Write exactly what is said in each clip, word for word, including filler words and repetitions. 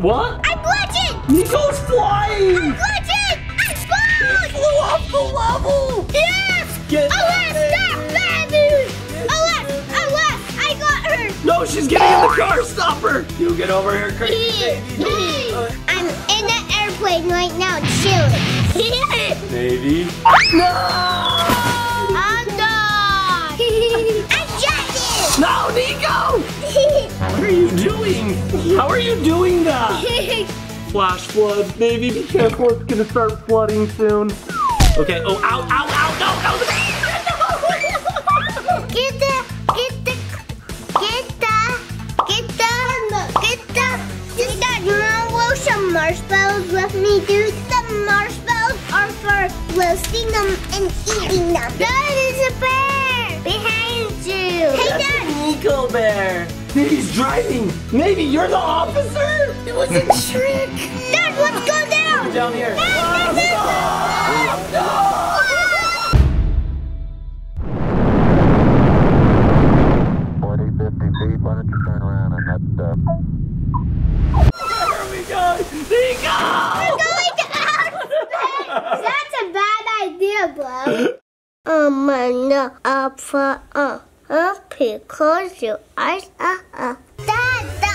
What? I'm glitching! Nico's flying! I'm glitching! I flew! He flew off the level! Yes! Get Alas, stop that, dude! Alas, alas, I got her! No, she's getting in the car, stop her! You get over here, crazy baby! I'm in the airplane right now, chilling. Baby. No! I'm done! I got it! No, Niko! What are you doing? How are you doing that? Flash floods, baby, be careful, it's gonna start flooding soon. Okay, oh, ow, ow, ow, no, no, no! Get the, get the, get the, get the, get the, get the, you want some marshmallows with me, dude? The marshmallows are for roasting them and eating them. That is a bear behind you. Hey, Dad. Niko bear. He's driving. Maybe you're the officer? It was a trick. Dad, let's go down. We're down here. Dad, oh, no. Oh, no. forty, fifty feet, why don't you turn around and that's up. Where are we going? Niko! We're going to outspace. That's a bad idea, bro. Oh, my, no. Up for up. Up here, close your eyes. Uh, uh. Dad, the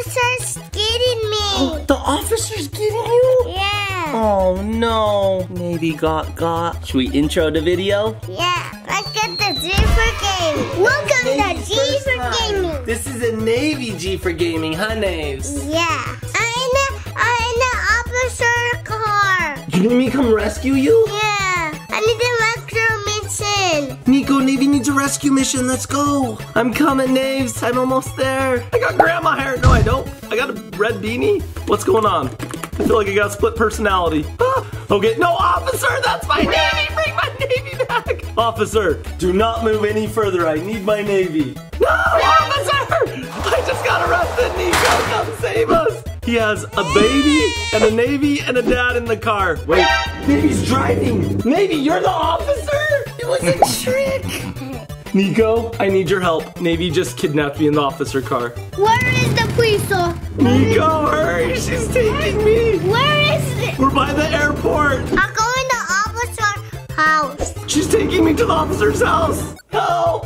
officer's getting me. Oh, the officer's getting you? Yeah. Oh, no. Navey got got. Should we intro the video? Yeah. Let's get the G for Gaming. Welcome to G for time. Gaming. This is a Navey G for Gaming, huh, Naves? Yeah. I'm the, I'm the officer car. You need me to come rescue you? Yeah. I need to rescue me. Niko, Navey needs a rescue mission. Let's go. I'm coming, Naves. I'm almost there. I got grandma hair. No, I don't. I got a red beanie. What's going on? I feel like I got split personality. Ah, okay. No, officer. That's my Navey. Bring my Navey back. Officer, do not move any further. I need my Navey. No, officer. I just got arrested. Niko, come save us. He has a baby and a Navey and a dad in the car. Wait, Navey's driving. Navey, you're the officer? It was a trick. Niko, I need your help. Navey just kidnapped me in the officer car. Where is the police officer? Niko, hurry, she's taking me. Where is it? We're by the airport. I'll go in the officer's house. She's taking me to the officer's house. Help.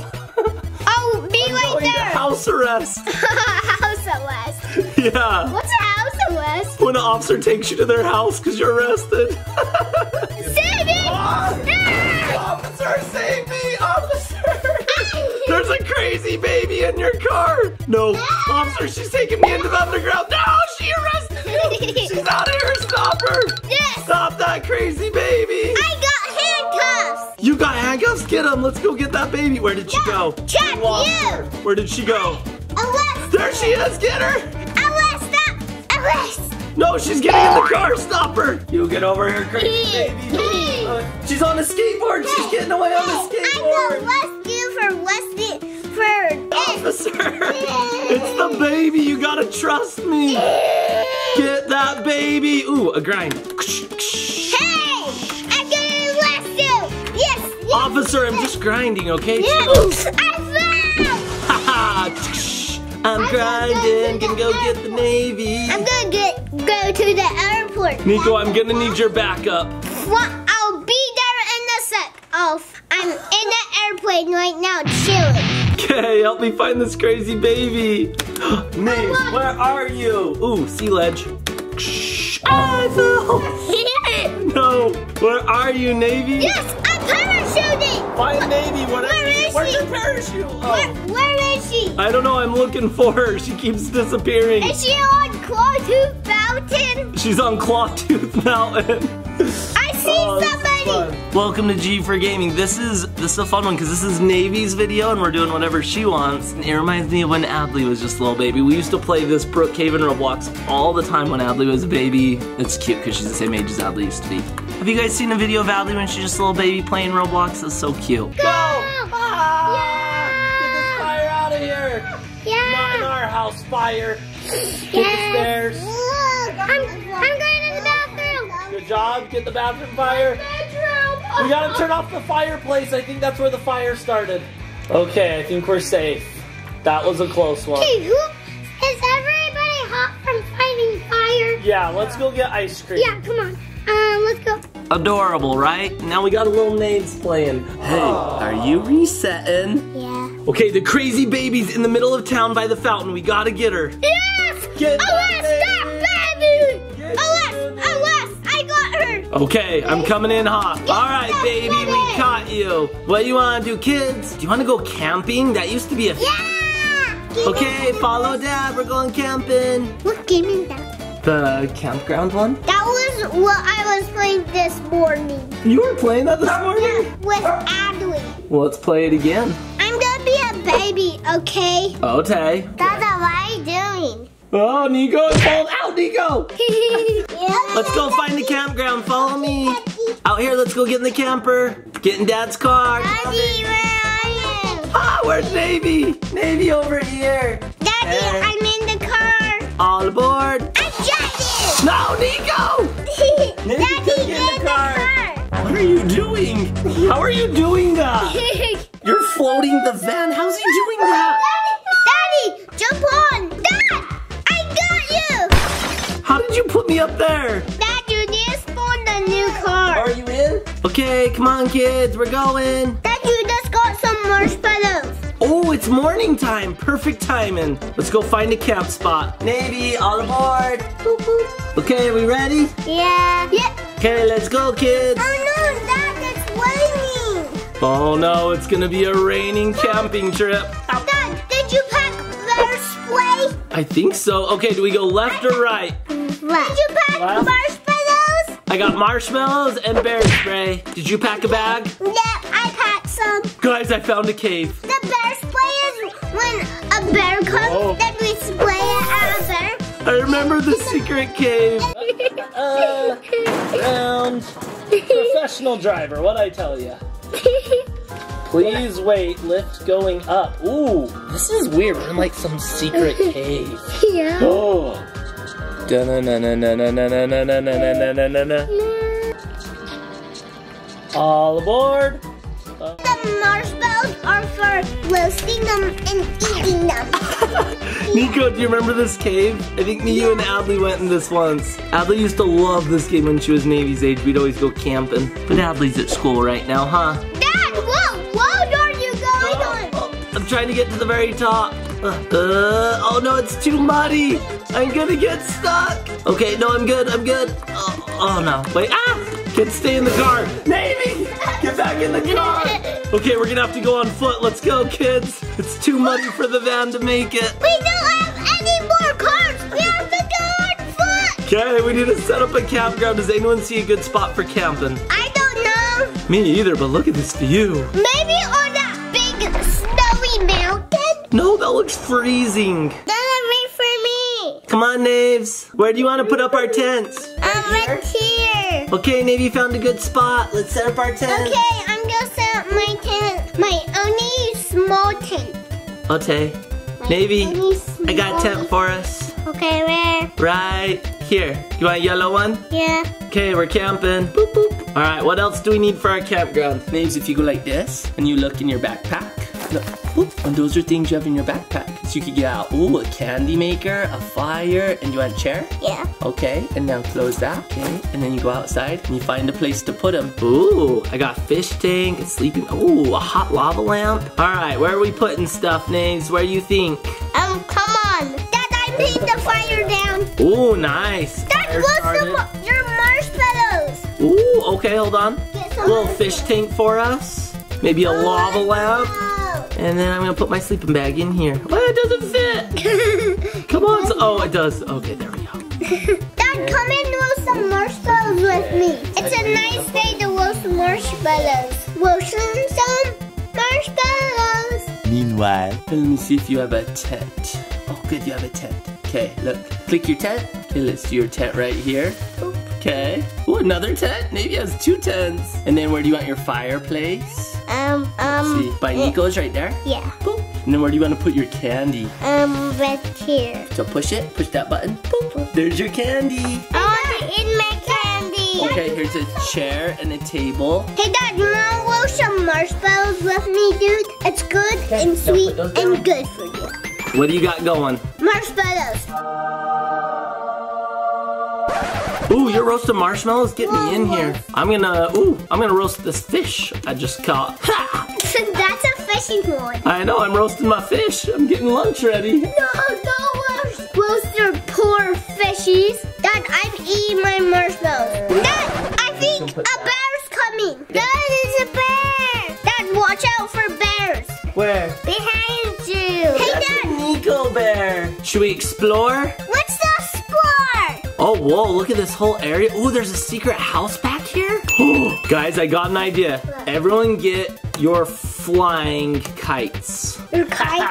Oh, be I'm right going there. To house arrest. House arrest. Yeah. What's a house arrest? When an officer takes you to their house because you're arrested. Save me! Oh. Yeah. Officer, save me, officer! There's a crazy baby in your car! No, officer, she's taking me into the underground! No, she arrested you! She's out of here, stop her! Yes. Stop that crazy baby! I got handcuffs! You got handcuffs? Get them, let's go get that baby! Where did she yeah. go? Check you! Where did she go? Arrest! There she is, get her! Arrest, stop! Arrest! No, she's getting in the car, stop her! You get over here, crazy baby! Uh, she's on a skateboard, hey, she's getting away hey, on a skateboard! I'm the rescue for rescue for officer! It's the baby, you gotta trust me! Get that baby! Ooh, a grind. Hey! I'm gonna rescue! Yes! yes officer, yes. I'm just grinding, okay? Yes! I found! I'm, I'm grinding, gonna go, gonna go get the Navey. I'm gonna get, go to the airport. Niko, I'm gonna need your backup. Well, I'll be there in a sec. Oh, I'm in the airplane right now, chilling. Okay, help me find this crazy baby. Naves, where are you? Ooh, sea ledge. I fell. No, where are you, Navey? Yes, I'm parachuting. Find Navey, whatever. Where is Where's she? Your parachute? Oh. Where, where I don't know, I'm looking for her. She keeps disappearing. Is she on Clawtooth Mountain? She's on Clawtooth Mountain. I see oh, somebody. Welcome to G for Gaming. This is this is a fun one because this is Navey's video and we're doing whatever she wants. And it reminds me of when Adley was just a little baby. We used to play this Brookhaven Roblox all the time when Adley was a baby. It's cute because she's the same age as Adley used to be. Have you guys seen a video of Adley when she's just a little baby playing Roblox? It's so cute. Go! House fire. Yes. Get the stairs. Look, I'm, I'm going to the bathroom. Good job. Get the bathroom fire. Bedroom. We got to turn off the fireplace. I think that's where the fire started. Okay, I think we're safe. That was a close one. Okay, who is everybody hot from fighting fire? Yeah, let's go get ice cream. Yeah, come on. Um, let's go. Adorable, right? Now we got a little nades playing. Hey, are you resetting? Yeah. Okay, the crazy baby's in the middle of town by the fountain. We gotta get her. Yes! Get Alas, stop, baby! Get Alas, Alas, I got her! Okay, I'm coming in hot. Get All right, baby, we it. caught you. What do you wanna do, kids? Do you wanna go camping? That used to be a... Yeah! Get okay, it. follow Dad, we're going camping. What game is that? The campground one? That was what I was playing this morning. You were playing that this morning? With Adley. Well, let's play it again. I'm gonna be a baby, okay? Okay. That's what I'm doing. Oh, Niko is falling out, Niko! Let's go find the campground, follow me. Out here, let's go get in the camper. Get in Dad's car. Daddy, where are you? Ah, oh, where's Navey? Navey over here. Daddy, there. I'm in the car. All aboard. No, Niko! Navey, Daddy, get in the car. the car! What are you doing? How are you doing that? You're floating the van. How's he doing that? Daddy, Daddy, jump on! Dad, I got you! How did you put me up there? Dad, you need to spawn the new car. Are you in? Okay, come on, kids. We're going. Dad, you just got some marshmallows. Oh, it's morning time. Perfect timing. Let's go find a camp spot. Navey, all aboard. Boop, boop. Okay, are we ready? Yeah. Yep. Okay, let's go, kids. Oh, no, Dad, it's raining. Oh, no, it's going to be a raining camping trip. Dad, did you pack Barry's Play? I think so. Okay, do we go left or right? Left. Did you pack left? marshmallows? I got marshmallows and bear spray. Did you pack a bag? Yeah, I packed some. Guys, I found a cave. The When a bear comes, Whoa. then we spray it at a bear. I remember the secret cave. uh, round professional driver, what'd I tell ya? Please wait, lift going up. Ooh, this is weird. We're in like some secret cave. Yeah. Oh. Da na na na na na na na na na na na na. All aboard. Uh, the marshmallows are for roasting them and eating them. Niko, do you remember this cave? I think me, you, and Adley went in this once. Adley used to love this game when she was Navey's age. We'd always go camping. But Adley's at school right now, huh? Dad, what road are you going oh, on? I'm trying to get to the very top. Uh, uh, oh no, it's too muddy. I'm gonna get stuck. Okay, no, I'm good, I'm good. Oh, oh no, wait, ah! Kids, stay in the car. Navey, get back in the car. Okay, we're gonna have to go on foot. Let's go, kids. It's too muddy for the van to make it. We don't have any more cars. We have to go on foot. Okay, we need to set up a campground. Does anyone see a good spot for camping? I don't know. Me either, but look at this view. Maybe on that big snowy mountain? No, that looks freezing. Doesn't mean for me. Come on, Naves. Where do you want to put up our tents? Right um, here. Okay, Navey found a good spot. Let's set up our tent. Okay, I'm gonna set up my tent. My only small tent. Okay. My Navey, I got a tent for us. Okay, where? Right here. You want a yellow one? Yeah. Okay, we're camping. Boop, boop. All right, what else do we need for our campground? Naves, if you go like this, and you look in your backpack. Look, boop, and those are things you have in your backpack. So you could get out, ooh, a candy maker, a fire, and you want a chair? Yeah. Okay, and now close that, okay? And then you go outside and you find a place to put them. Ooh, I got a fish tank, a sleeping, ooh, a hot lava lamp. All right, where are we putting stuff, Naves? Where do you think? Um, come on. Dad, I'm putting the fire down. Ooh, nice. Dad, what's your marshmallows? Ooh, okay, hold on. A little fish tank for us. Maybe a oh, lava lamp. And then I'm gonna put my sleeping bag in here. Well, it doesn't fit! Come on, so, oh, it does. Okay, there we go. Dad, come and roast some marshmallows with me. It's a nice day to roast marshmallows. Roast some marshmallows. Meanwhile, let me see if you have a tent. Oh, good, you have a tent. Okay, look, click your tent. Okay, let's do your tent right here. Okay. Ooh, another tent? Navey has two tents. And then where do you want your fireplace? Um, um. See, by Niko's right there? Yeah. Boop. And then where do you want to put your candy? Um, right here. So push it, push that button. Boop. Boop. There's your candy. Oh, I in my candy. Okay, here's a chair and a table. Hey, Dad, you want to roast some marshmallows with me, dude? It's good okay. and sweet no, and good for you. What do you got going? Marshmallows. Ooh, your roasted marshmallows get me in here. I'm gonna, ooh, I'm gonna roast this fish I just caught. Ha! That's a fishing one. I know, I'm roasting my fish. I'm getting lunch ready. No, don't roast your poor fishies. Dad, I'm eating my marshmallows. Dad, I think a bear's coming. Dad, it's a bear. Dad, watch out for bears. Where? Behind you. Hey, That's Dad. A Niko bear. Should we explore? Let's explore. Oh, whoa, look at this whole area. Ooh, there's a secret house back here. Ooh, guys, I got an idea. What? Everyone get your flying kites. Your kites?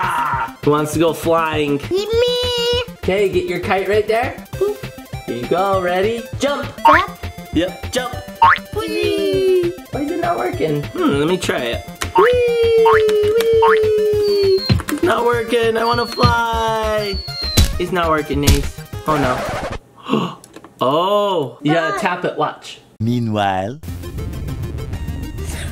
Who wants to go flying? Me. Okay, get your kite right there. Boop. Here you go, ready? Jump. Jump. Yep, jump. Whee. Why is it not working? Hmm, let me try it. Whee, whee. It's not working, I wanna fly. It's not working, Nace. Oh no. Oh, you gotta tap it, watch. Meanwhile.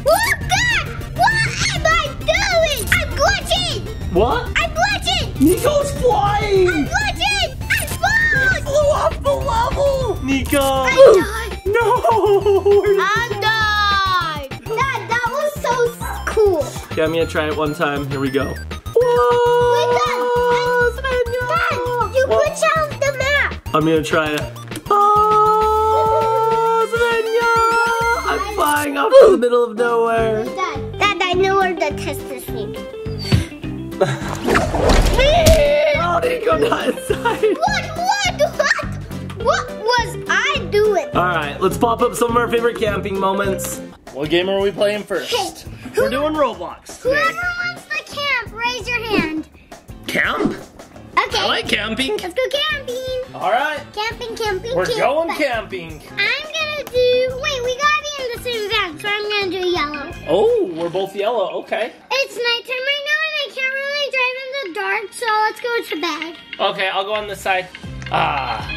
Look at! What am I doing? I'm glitching! What? I'm glitching! Niko's flying! I'm glitching! I flew! You flew off the level! Niko! I died! No! I'm Okay, I'm gonna try it one time. Here we go. Whoa! Wait, Dad, Dad, you glitched out the map. I'm gonna try it. Oh, I'm flying off to the middle of nowhere. Dad, Dad, I know where the test is. How did it go inside? What? What? What? What was I doing? All right, let's pop up some of our favorite camping moments. What game are we playing first? We're doing Roblox today. Whoever wants to camp, raise your hand. Camp? Okay. I like camping. Let's go camping. All right. Camping, camping, We're camp, going camping. I'm going to do, wait, we got to be in the same bag, so I'm going to do yellow. Oh, we're both yellow. Okay. It's nighttime right now, and I can't really drive in the dark, so let's go to bed. Okay, I'll go on this side. Ah.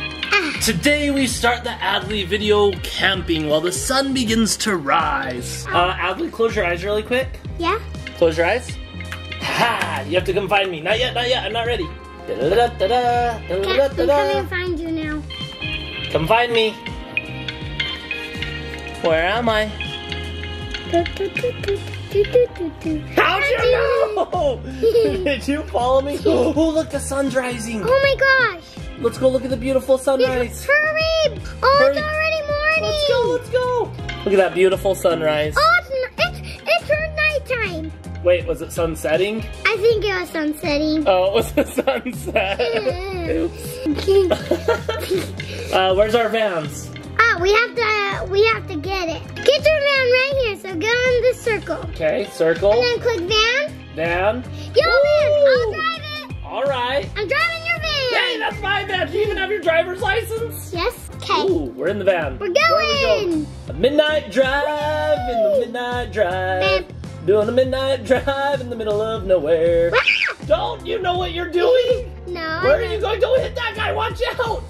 Today we start the Adley video camping while the sun begins to rise. Uh, Adley, close your eyes really quick. Yeah. Close your eyes. Ha! You have to come find me. Not yet, not yet. I'm not ready. Da-da-da-da, da-da-da-da-da. Come and find you now. Come find me. Where am I? How'd you know? Did you follow me? Oh, look, the sun's rising. Oh my gosh. Let's go look at the beautiful sunrise. Hurry! Oh, Hurry. It's already morning. Let's go, let's go. Look at that beautiful sunrise. Oh, it's, it's, it's her nighttime. Wait, was it sun setting? I think it was sun setting. Oh, it was the sunset. Oops. uh, where's our vans? Oh, we have to, uh, we have to get it. Get your van right here, so go in the circle. Okay, circle. And then click van. Van. Yo, van, I'll drive it. All right. I'm driving. Hey, that's my van. Do you even have your driver's license? Yes. Okay. Ooh, we're in the van. We're going. We go? A midnight drive. Woo! In the midnight drive. Bam. Doing a midnight drive in the middle of nowhere. Ah! Don't you know what you're doing? No. Where are you going? Don't hit that guy. Watch out.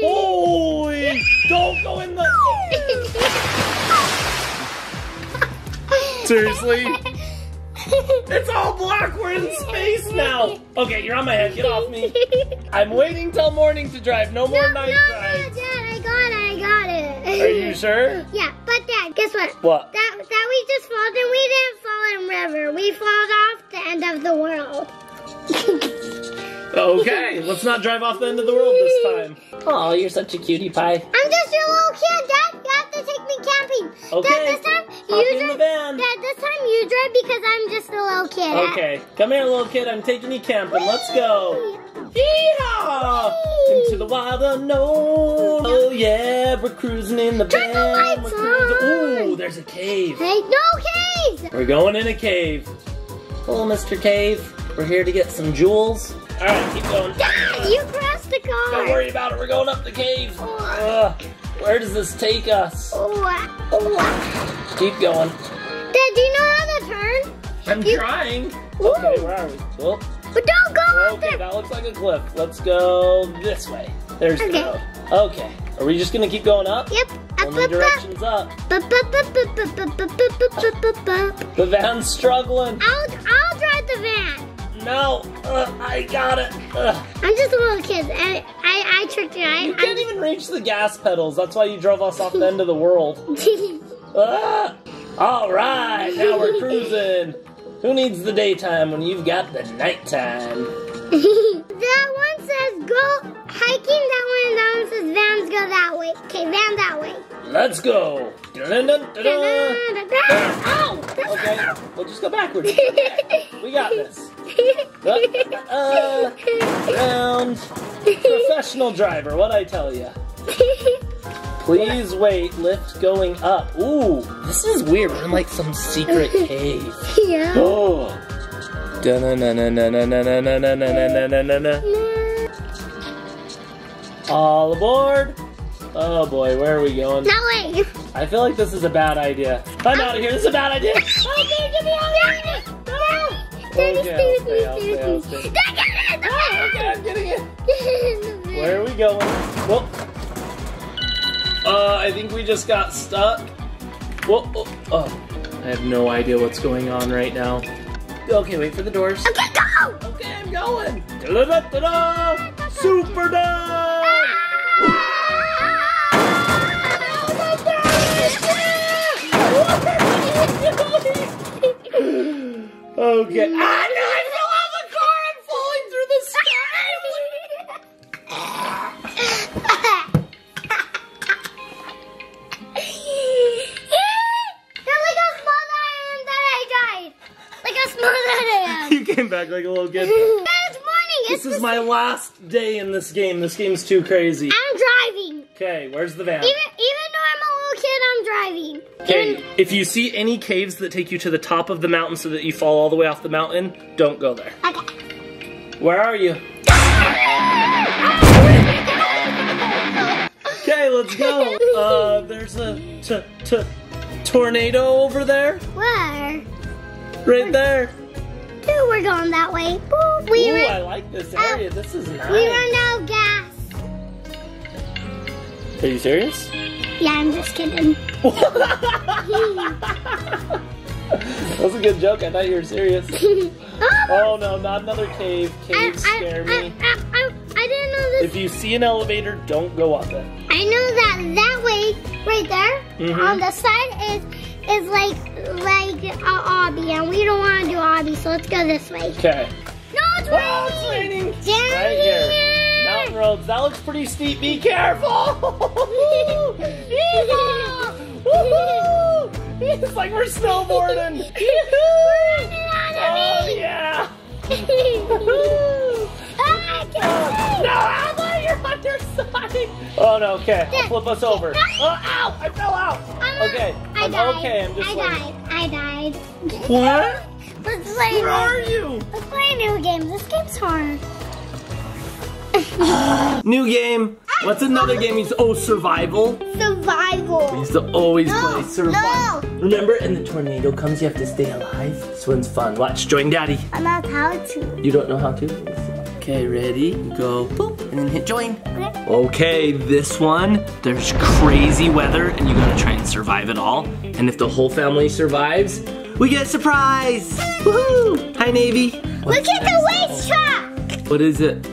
Holy. Don't go in the... Seriously? It's all black, we're in space now. Okay, you're on my head, get off me. I'm waiting till morning to drive, no more no, night no, drives. No, Dad, I got it, I got it. Are you sure? Yeah, but Dad, guess what? What? That, that we just fall, and we didn't fall in river. We fall off the end of the world. Okay, let's not drive off the end of the world this time. Oh, you're such a cutie pie. I'm just your little kid, Dad. You have to take me camping. Okay. Dad, this time, you drive. In the van. Dad, this time you drive because I'm just a little kid. Okay, come here, little kid. I'm taking you camping. Whee! Let's go. Yeehaw! Whee! Into the wild unknown. Oh yeah, we're cruising in the van. Turn the lights on. Ooh, there's a cave. Hey, no caves. We're going in a cave. Hello, Mister Cave. We're here to get some jewels. All right, keep going. Dad, you crashed the car. Don't worry about it. We're going up the cave. Oh. Ugh. Where does this take us? Oh, uh, oh, uh. Keep going. Dad, do you know how to turn? I'm you... trying. Ooh. Okay, where are we? Well, but don't go well, up okay, there. That looks like a cliff. Let's go this way. There's okay. the road. Okay. Are we just going to keep going up? Yep. Up, Only up, directions up. up. The van's struggling. I'll, I'll drive the van. No. Uh, I got it. Uh. I'm just a little kid. I, I, I Mister Giant. You can't I'm... even reach the gas pedals. That's why you drove us off the end of the world. ah! All right, now we're cruising. Who needs the daytime when you've got the nighttime? That one says go hiking. That one and that one says Vans go that way. Okay, Van that way. Let's go. Dun, dun, dun, dun, dun. Dun, dun, dun, dun. Oh. Okay, we'll just go backwards. Okay. We got this. Uh, round professional driver. What'd I tell you? Please wait, lift going up. Ooh, this is weird. We're in like some secret cave. Yeah. Oh. Dun na na na na na na na na na na na na. All aboard. Oh boy, where are we going? That way. I feel like this is a bad idea. I'm out of here. This is a bad idea. Okay, get me out of here. Okay, okay, okay. Oh, okay, I'm getting it. Where are we going? Whoa. Uh, I think we just got stuck. Whoa, oh, oh. I have no idea what's going on right now. Okay, wait for the doors. Okay, go! Okay, I'm going. Da da da da! Super dog! Ah! Oh my god! Okay. Ah, no, I fell out of the car! I'm falling through the sky! Back like a little kid. It's morning. This it's is my last day in this game. This game's too crazy. I'm driving. Okay, where's the van? Even, even though I'm a little kid, I'm driving. Okay, even... if you see any caves that take you to the top of the mountain so that you fall all the way off the mountain, don't go there. Okay. Where are you? Okay, let's go. Uh, there's a t t tornado over there. Where? Right there. Too. We're going that way. Boop. We Ooh, run, I like this area. Uh, this is nice. We run out of gas. Are you serious? Yeah, I'm just kidding. That was a good joke. I thought you were serious. Oh, oh no, not another cave. Caves I, I, scare I, me. I, I, I didn't know this. If you see an elevator, don't go up it. I know that that way, right there, mm-hmm. on the side is... is like like a obby, and we don't want to do obby, so let's go this way. Okay. No, it's raining. Oh, it's raining. Down right here. here. Mountain roads. That looks pretty steep. Be careful. It's like we're snowboarding. Oh yeah. I can't oh, no, Adley, you're on your side. Oh no. Okay. I'll flip us over. Oh, ow! I fell out. I'm okay. I I'm died. Okay, I'm just I died. I died. What? Let's play. Where are you? Let's play a new game. This game's hard. uh, new game. What's another game? He's oh survival. Survival. We used to always no, play survival. No. Remember? And the tornado comes. You have to stay alive. This one's fun. Watch. Join Daddy. I don't know how to. You don't know how to? Okay. Ready? Go. Boop. And then hit join. Okay. Okay, this one, there's crazy weather and you gotta try and survive it all. And if the whole family survives, we get a surprise! Woohoo! Hi, Navey. What's Look at the racetrack! What is it?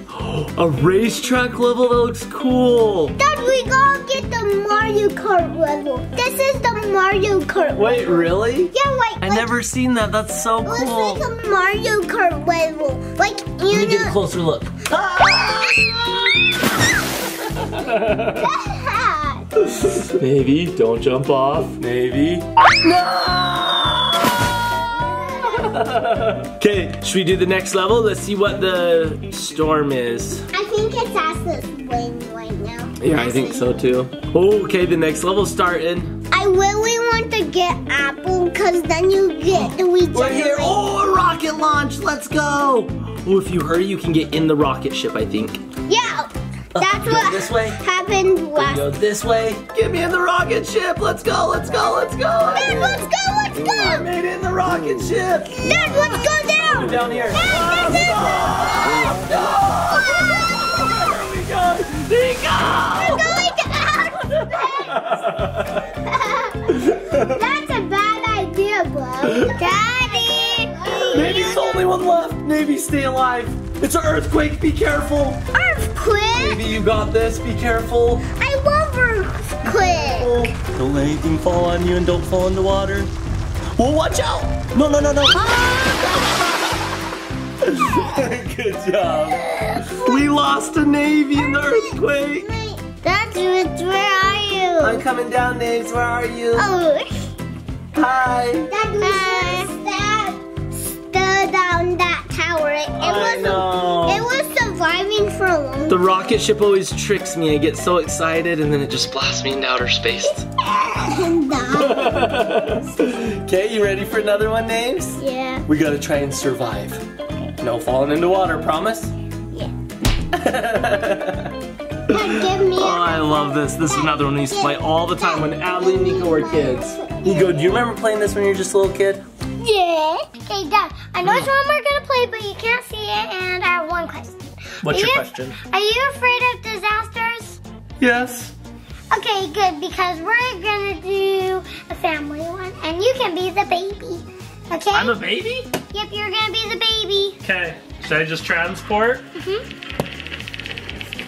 A racetrack level? That looks cool! Dad, we gotta get the Mario Kart level. This is the Mario Kart level. Wait, really? Yeah, like- I've like, never seen that, that's so cool. It's like a Mario Kart level. Like, you Let me know- get a closer look. Ah! Navey, don't jump off, Navey. No! Okay, should we do the next level? Let's see what the storm is. I think it's Astless win right now. Yeah, I think so too. Oh, okay, the next level's starting. I really want to get apple because then you get the regenerate. We're here. Oh, a rocket launch, let's go. Oh, if you hurry, you can get in the rocket ship, I think. Yeah. That's go what this way. happened last. Go this way. Get me in the rocket ship. Let's go. Let's go. Let's go. Dad, let's go. Let's go. I made it in the rocket ship. Dad, let's go down. Down here. Dad, oh, no. Oh, no. Where are we going? Nico! We're going down. That's a bad idea, bro. Daddy. Maybe it's only one left. Navey, stay alive. It's an earthquake. Be careful. Earthquake? Navey, you got this. Be careful. I love earthquake. Oh, don't let anything fall on you and don't fall in the water. Well, watch out. No, no, no, no. Good job. We lost a Navey in the earthquake. Dad's, where are you? I'm coming down, Naves. Where are you? Oh. Hi. Dad, we should have stood on that tower. It, it I was know. It was surviving for a long time. The rocket ship always tricks me. I get so excited and then it just blasts me into outer space. Okay, you ready for another one, Naves? Yeah. We gotta try and survive. No falling into water, promise? Yeah. Oh, I love this. This is another one we used to play all the time when Adley and Niko were kids. Niko, do you remember playing this when you were just a little kid? Yeah. Hey, Dad, I know which one we're going to play, but you can't see it, and I have one question. What's your question? Are you afraid of disasters? Yes. Okay, good, because we're going to do a family one, and you can be the baby, okay? I'm a baby? Yep, you're going to be the baby. Okay, should I just transport? Mm-hmm.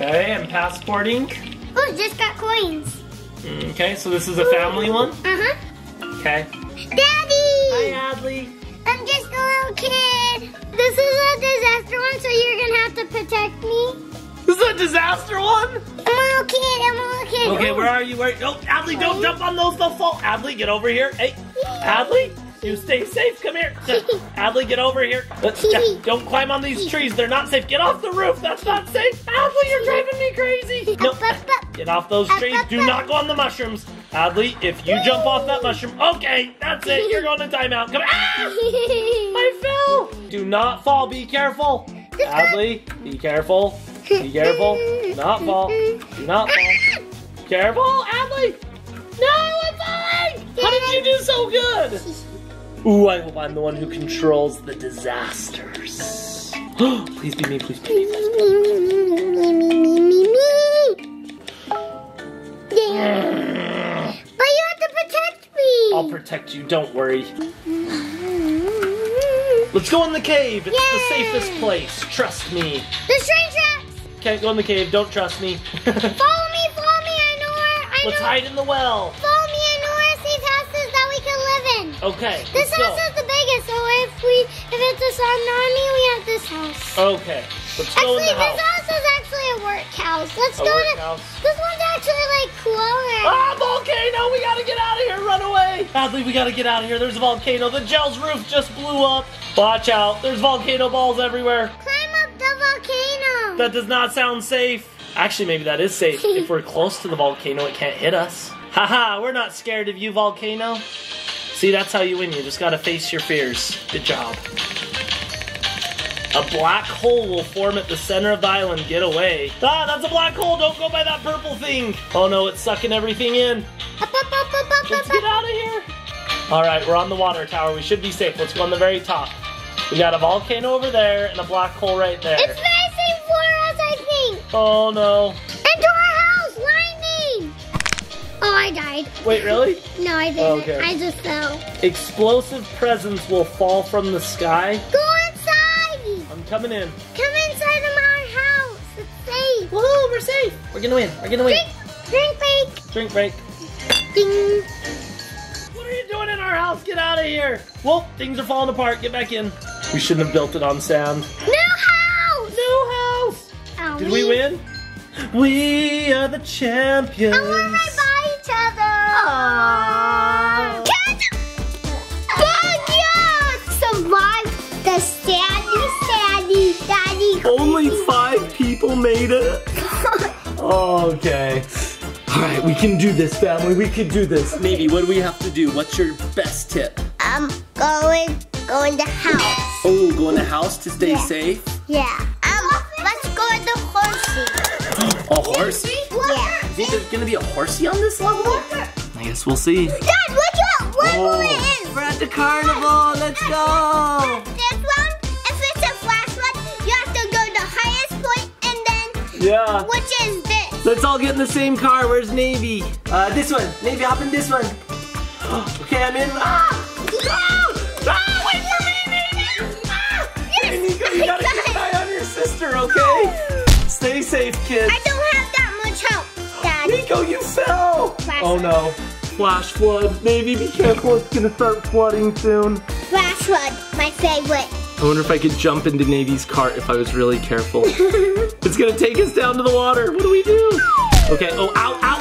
Okay, I'm passporting. Oh, just got coins. Okay, so this is a family one? Uh-huh. Okay. Daddy! Hi, Adley. I'm just a little kid. This is a disaster one, so you're going to have to protect me. This is a disaster one? I'm a little kid, I'm a little kid. Okay, where are you? Where? No, Adley, don't Wait. jump on those, they'll fall. Adley, get over here. Hey, Adley, you stay safe. Come here. Adley, get over here. Don't climb on these trees. They're not safe. Get off the roof. That's not safe. Adley, you're driving me crazy. No. Get off those trees. Do not go on the mushrooms. Adley, if you jump off that mushroom. Okay, that's it. You're going to timeout. Come on. Ah! I fell. Do not fall. Be careful. Adley, be careful. Be careful. Do not fall. Do not fall. Careful, Adley. No, I'm falling. How did you do so good? Ooh, I hope I'm the one who controls the disasters. Please be me, please be me, please be me. Yeah. But you have to protect me. I'll protect you, don't worry. Let's go in the cave. It's Yay. the safest place, trust me. There's train tracks. Can't go in the cave, don't trust me. Follow me, follow me, I know where. I Let's know. hide in the well. Follow me. Okay. This house go. is the biggest, so if we if it's a tsunami, we have this house. Okay. Let's go actually, in the this house. house is actually a workhouse. Let's a go workhouse. to this one's actually like cooler. Ah, volcano! We gotta get out of here. Run away, Adley. We gotta get out of here. There's a volcano. The gel's roof just blew up. Watch out! There's volcano balls everywhere. Climb up the volcano. That does not sound safe. Actually, maybe that is safe. If we're close to the volcano, it can't hit us. Haha! We're not scared of you, volcano. See, that's how you win. You just gotta face your fears. Good job. A black hole will form at the center of the island. Get away. Ah, that's a black hole. Don't go by that purple thing. Oh no, it's sucking everything in. Up, up, up, up, up, Let's up, get up. out of here. All right, we're on the water tower. We should be safe. Let's go on the very top. We got a volcano over there and a black hole right there. It's facing for us, I think. Oh no. Oh, I died. Wait, really? No, I didn't. Oh, okay. I just fell. Explosive presents will fall from the sky. Go inside! I'm coming in. Come inside of my house. It's safe. Woohoo, we're safe. We're gonna win. We're gonna win. Drink, drink break. Drink break. Ding. What are you doing in our house? Get out of here. Whoa, things are falling apart. Get back in. We shouldn't have built it on sand. New house! New house! Oh, Did we... we win? We are the champions. I want my Aww. Dad, you survived the sandy, sandy, sandy. Only five people made it. Okay. All right, we can do this, family. We can do this. Maybe. What do we have to do? What's your best tip? Um, going, going to house. Oh, going to house to stay yeah. safe. Yeah. Um, let's go to the horsey. A horsey? Yeah. You think there's gonna be a horsey on this level? I guess we'll see. Dad, watch out! What level it is? We're at the carnival. Let's go. This one, if it's a flash one, you have to go to the highest point, and then yeah, which is this? Let's all get in the same car. Where's Navey? Uh, this one. Navey, hop in this one. Okay, I'm in. Ah! Ah! Ah! Wait for me, Navey! Ah! you gotta God. keep an eye on your sister, okay? Stay safe, kids. I don't have that much help, Dad. Niko, you fell! Flash oh no. Flash flood. Maybe be careful, it's gonna start flooding soon. Flash flood, my favorite. I wonder if I could jump into Navey's cart if I was really careful. It's gonna take us down to the water. What do we do? Okay, oh, ow, ow, ow,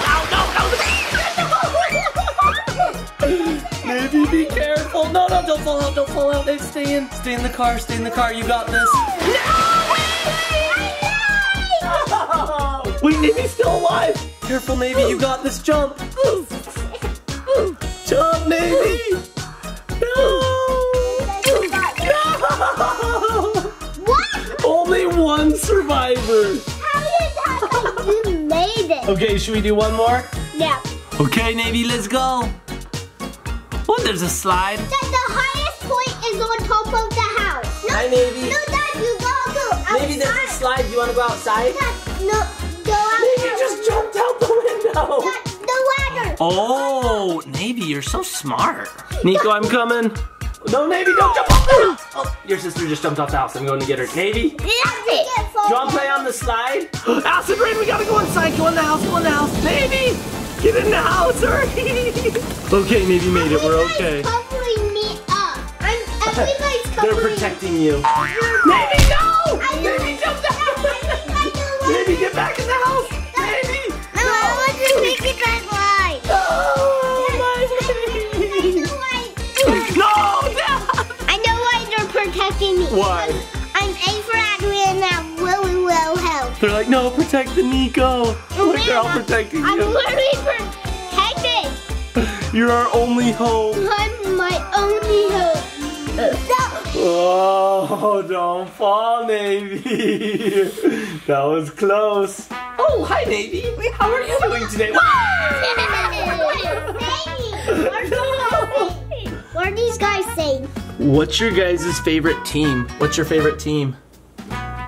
no, no. Navey, be careful. No, no, don't fall out, don't fall out. Navey, stay in. Stay in the car, stay in the car. You got this. No, wait, wait. Wait, Navey's still alive. Careful, Navey, you got this. Jump. Jump, Navey. No. What? Only one survivor. How did that happen? You made it. Okay, should we do one more? Yeah. Okay, Navey, let's go. Oh, there's a slide. Dad, the highest point is on top of the house. No, Hi, Navey. No, Dad, you gotta go outside. Navey, there's a slide. Do you want to go outside? Dad, no, go outside. Navey just jumped out the window. Dad, the ladder. Oh, Navey, you're so smart. Niko, I'm coming. No, Navey, don't jump off the house! Oh, your sister just jumped off the house. I'm going to get her. Navey? Do you want to play on the slide? Acid rain, we gotta go inside. Go in the house, go in the house. Navey! Get in the house, hurry! Okay, Navey made it. We're okay. Covering me up. I'm, everybody's covering They're protecting you. Navey, no! Navey, jump down! Navey, get back in the house! Navey! No, I want to make it that slide. Oh, my Navey! No! Why? I'm A for Adley and I'm really well helped. They're like, no, protect the Niko. Oh, like, they're all protecting I'm you. I'm literally protected. You're our only hope. I'm my only hope. Stop. Oh, don't fall, Navey. That was close. Oh, hi, Navey. How are you doing today? Navey, what are these guys saying? What's your guys' favorite team? What's your favorite team?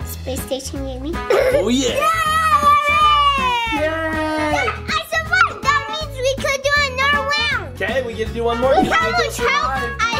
Space Station Gaming. Oh yeah! Yay! Yay! Dad, I survived! That means we could do another round! Okay, we get to do one more. Look you how much help I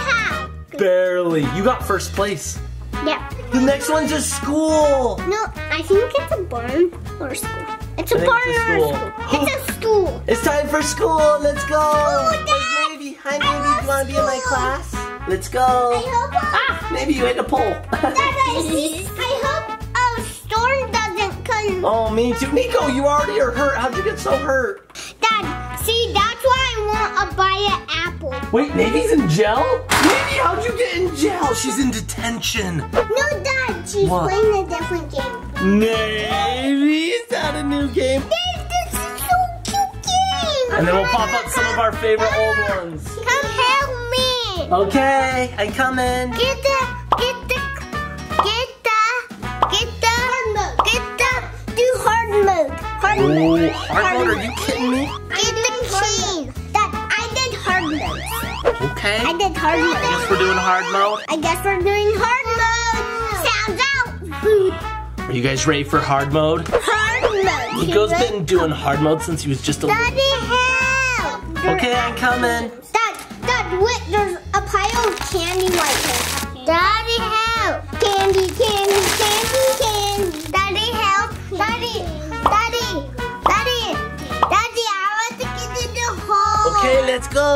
have! Barely. You got first place. Yeah. The next one's a school! No, I think it's a barn or a school. It's a barn or a school. It's a school. It's time for school! Let's go! Oh, Dad! Hi, Navey. Hi, Navey. Do you want to be in my class? Let's go. I hope ah, maybe you hit a pole. Dad, I, see, I hope a storm doesn't come. Oh, me too. Niko, you already are hurt. How'd you get so hurt? Dad, see, that's why I want to buy an apple. Wait, Navey's in jail? Navey, how'd you get in jail? She's in detention. No, Dad, she's what? playing a different game. Navey, is that a new game? Dad, this is so cute game. And then we'll pop up some of our favorite ah, old ones. Come help me. Okay, I'm coming. Get the, get the, get the, get the hard mode. Get the, do hard mode. Hard mode. Ooh, hard, hard mode, mode, are you kidding me? Get the machine. Dad, I did hard mode. Okay. I did hard mode. I guess we're doing hard mode. I guess we're doing hard mode. Sounds out. Are you guys ready for hard mode? Hard mode. Niko's been doing hard mode since he was just a little. Daddy, help. Okay, I'm coming. Dad, Dad, wait, there's a pile of candy wipes. Daddy, help! Candy, candy, candy, candy. Daddy, help! Daddy, Daddy, Daddy, Daddy, I want to get in the hole. Okay, let's go.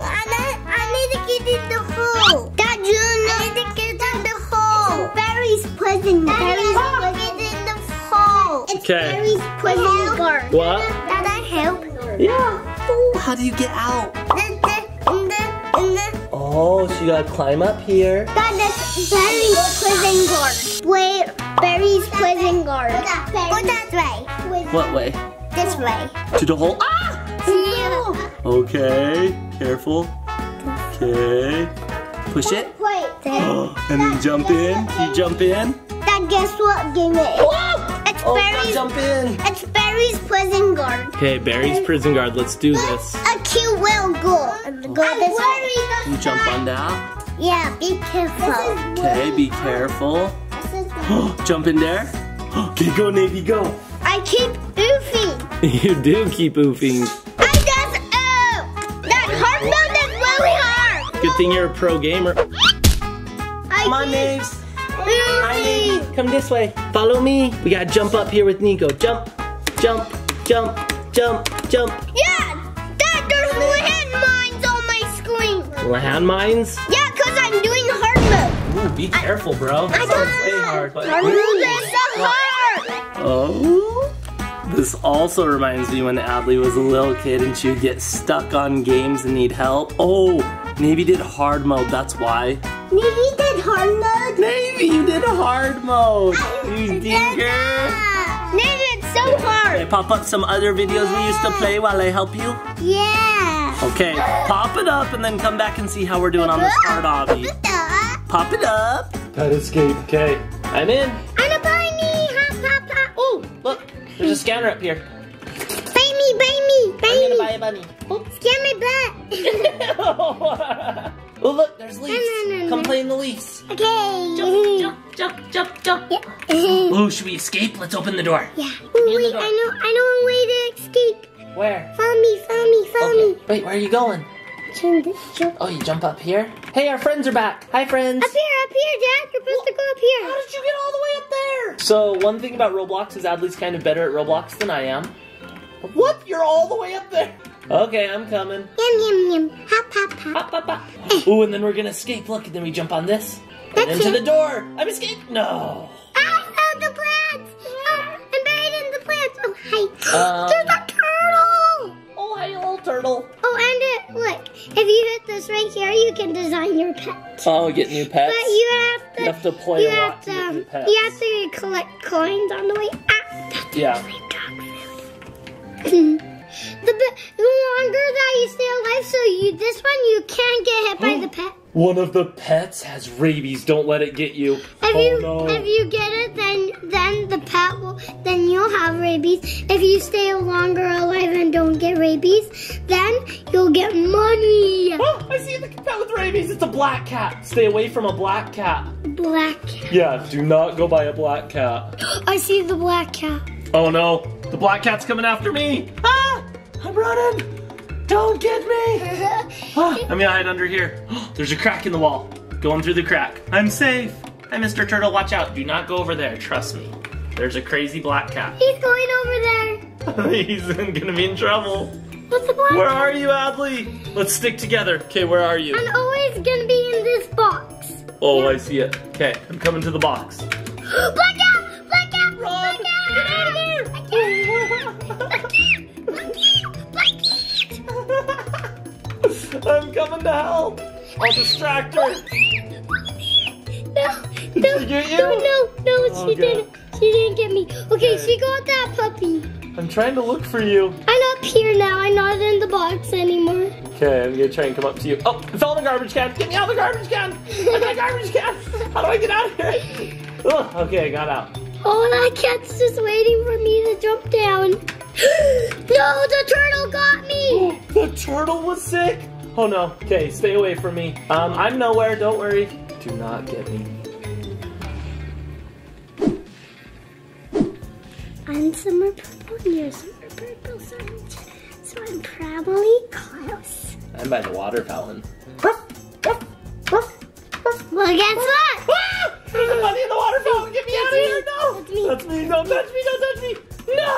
I need, I need to get in the hole. Dad, you know. I need to get in the hole. It's Barry's prison. Barry's prison. Get in the hole. It's Barry's prison guard. What? Daddy, help. Yeah. Ooh, how do you get out? Oh, so you gotta climb up here. Dad, that's Barry's prison guard. Wait, Barry's prison guard. Go that, Go that way. What way? This way. To the hole. Ah! Yeah. Okay, careful. Okay. Push it. Wait. And then jump in. You jump in. Dad, guess what game it is? It's oh, Barry's. Jump in. It's Barry's prison guard. Okay, Barry's prison guard. Let's do this. A cute little goal. Go I'm this way. You jump on down. Yeah, be careful. Okay, be careful. Jump in there. Okay, go, Navey, go. I keep oofing. You do keep oofing. I just oof. That hard mode is really hard. Good thing you're a pro gamer. I Come on, Naves. Oofing. come this way. Follow me. We gotta jump up here with Niko. Jump, jump, jump, jump, jump. Yeah, Dad, there's landmines on my screen. Landmines? Yeah, cause I'm doing hard mode. Ooh, be careful, I, bro. That I sounds way hard. But... Hard mode is hard. Oh. This also reminds me when Adley was a little kid and she would get stuck on games and need help. Oh, Navey did hard mode, that's why. Navey did hard mode? Navey, you did hard mode. You dinker. Navey, it's so hard. Can I pop up some other videos yeah. we used to play while I help you? Yeah. Okay, pop it up and then come back and see how we're doing on this hard obby. Pop it up. Cut escape, okay. I'm in. I'm a bunny, hop, hop, hop. Oh, look. There's a scanner up here. Buy me, buy me, buy me. I'm gonna buy a bunny. Oops. Scan my butt. Oh, look, there's leaves. No, no, no, Come no. play in the leaves. Okay. Jump, jump, jump, jump, jump. Yeah. Ooh, should we escape? Let's open the door. Yeah. Ooh, wait, door. I know I know a way to escape. Where? Follow me, follow me, follow okay. me. Wait, where are you going? Oh, you jump up here? Hey, our friends are back. Hi, friends. Up here, up here, Dad. You're supposed well, to go up here. How did you get all the way up there? So, one thing about Roblox is Adley's kind of better at Roblox than I am. What? You're all the way up there. Okay, I'm coming. Yum, yum, yum. Hop, hop, hop. Hop, hop, hop. Ooh, and then we're going to escape. Look, and then we jump on this. That's and into the door. I'm escaped. No. I found the plants. Oh, I'm buried in the plants. Oh, hi. Um, There's a turtle. Oh, hi, little turtle. Oh, and it, look. If you hit this right here, you can design your pet. Oh, get new pets? But you have to, you have to play you a lot have to, to get new pets. You have to collect coins on the way out. That's yeah. Food. the, the longer that you stay alive, so you this one, you can't get hit by the pet. One of the pets has rabies. Don't let it get you. If oh, you no. If you get it, then then the pet will then you'll have rabies. If you stay longer alive and don't get rabies, then you'll get money. Oh, I see the pet with rabies. It's a black cat. Stay away from a black cat. Black cat. Yeah, do not go by a black cat. I see the black cat. Oh no, the black cat's coming after me. Ah, I'm running. Don't get me! Ah, I'm gonna hide under here. Oh, there's a crack in the wall. Going through the crack. I'm safe. Hi, Mister Turtle, watch out. Do not go over there, trust me. There's a crazy black cat. He's going over there. He's gonna be in trouble. What's the black cat? Where are you, Adley? Let's stick together. Okay, where are you? I'm always gonna be in this box. Oh, yeah. I see it. Okay, I'm coming to the box. Black cat! Black cat! Run! Black cat! Black cat! Black cat! Black cat! Black cat! I'm coming to help. I'll distract her. No, no, she get you? no, no, no, oh, she God. didn't. She didn't get me. Okay, okay, she got that puppy. I'm trying to look for you. I'm up here now. I'm not in the box anymore. Okay, I'm gonna try and come up to you. Oh, I fell in the garbage can. Get me out of the garbage can. I'm in the garbage can. How do I get out of here? Oh, okay, I got out. Oh, that cat's just waiting for me to jump down. No, the turtle got me. The turtle was sick. Oh no, okay, stay away from me. Um, I'm nowhere, don't worry. Do not get me. I'm somewhere purple and you're somewhere purple, so I'm, so I'm probably close. I'm by the water fountain. Well, guess what? Ah, there's a bunny in the water fountain, get me That's out of me. here, no! That's me. That's me, don't touch me, don't touch me! No!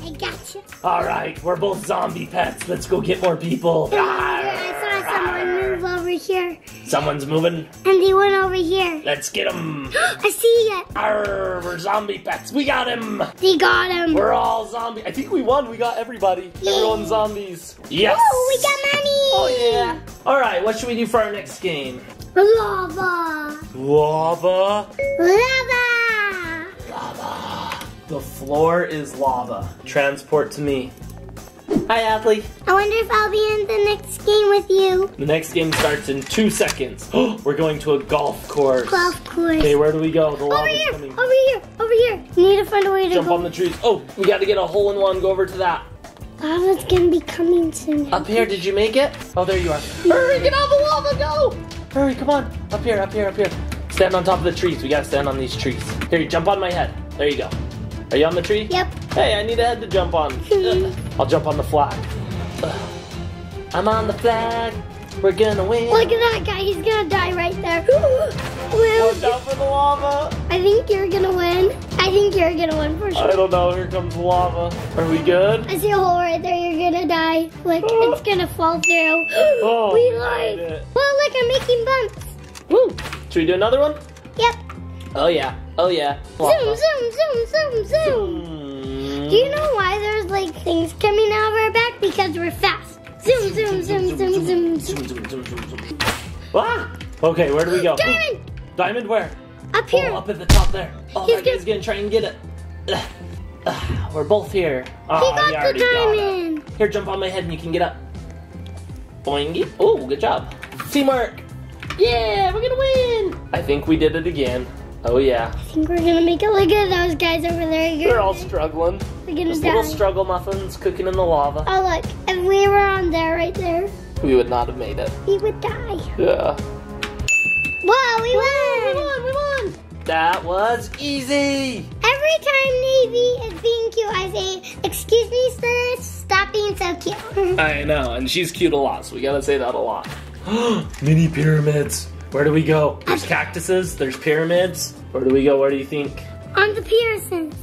I got you. All right, we're both zombie pets. Let's go get more people. I saw someone move over here. Someone's moving. And they went over here. Let's get them. I see it. Arr, we're zombie pets. We got him. They got him. We're all zombie. I think we won. We got everybody. Yeah. Everyone's zombies. Yes. Oh, we got money. Oh, yeah. All right, what should we do for our next game? Lava. Lava. Lava. Lava. The floor is lava. Transport to me. Hi, Adley. I wonder if I'll be in the next game with you. The next game starts in two seconds. We're going to a golf course. Golf course. Okay, where do we go? The lava's over here, coming. Over here, over here. We need to find a way to Jump go. on the trees. Oh, we got to get a hole in one. Go over to that. Lava's going to be coming soon. Up here, did you make it? Oh, there you are. Yeah. Hurry, get out of the lava, go! Hurry, come on. Up here, up here, up here. Stand on top of the trees. We got to stand on these trees. Here, you jump on my head. There you go. Are you on the tree? Yep. Hey, I need a head to jump on. I'll jump on the flag. I'm on the flag. We're gonna win. Look at that guy. He's gonna die right there. Watch out for the lava. I think you're gonna win. I think you're gonna win for sure. I don't know, here comes lava. Are we good? I see a hole right there, you're gonna die. Look, ah. It's gonna fall through. Oh, we lied. Well, look, I'm making bumps. Woo, should we do another one? Yep. Oh yeah, oh yeah. Lava. Zoom, zoom, zoom, zoom, zoom. Mm. Do you know why there's like things coming out of our back? Because we're fast. Zoom, zoom, zoom, zoom, zoom, zoom, zoom, zoom, zoom. Ah! Okay, where do we go? Diamond! Diamond where? Up here. Oh, up at the top there. Oh, he's, gonna... he's gonna try and get it. Ugh. Ugh. We're both here. Oh, he got he the diamond. Got here, jump on my head and you can get up. Boingy. Oh, good job. Teamwork. Yeah, we're gonna win. I think we did it again. Oh, yeah. I think we're gonna make it. Look at those guys over there. You're They're all make... struggling. We're gonna Just die. Little struggle muffins cooking in the lava. Oh, look. If we were on there right there, we would not have made it. We would die. Yeah. Whoa, we won. We won, we won. That was easy. Every time Navey is being cute, I say, excuse me, sir, stop being so cute. I know, and she's cute a lot, so we gotta say that a lot. Mini pyramids. Where do we go? There's cactuses, there's pyramids. Where do we go? Where do you think? On the Pearsons.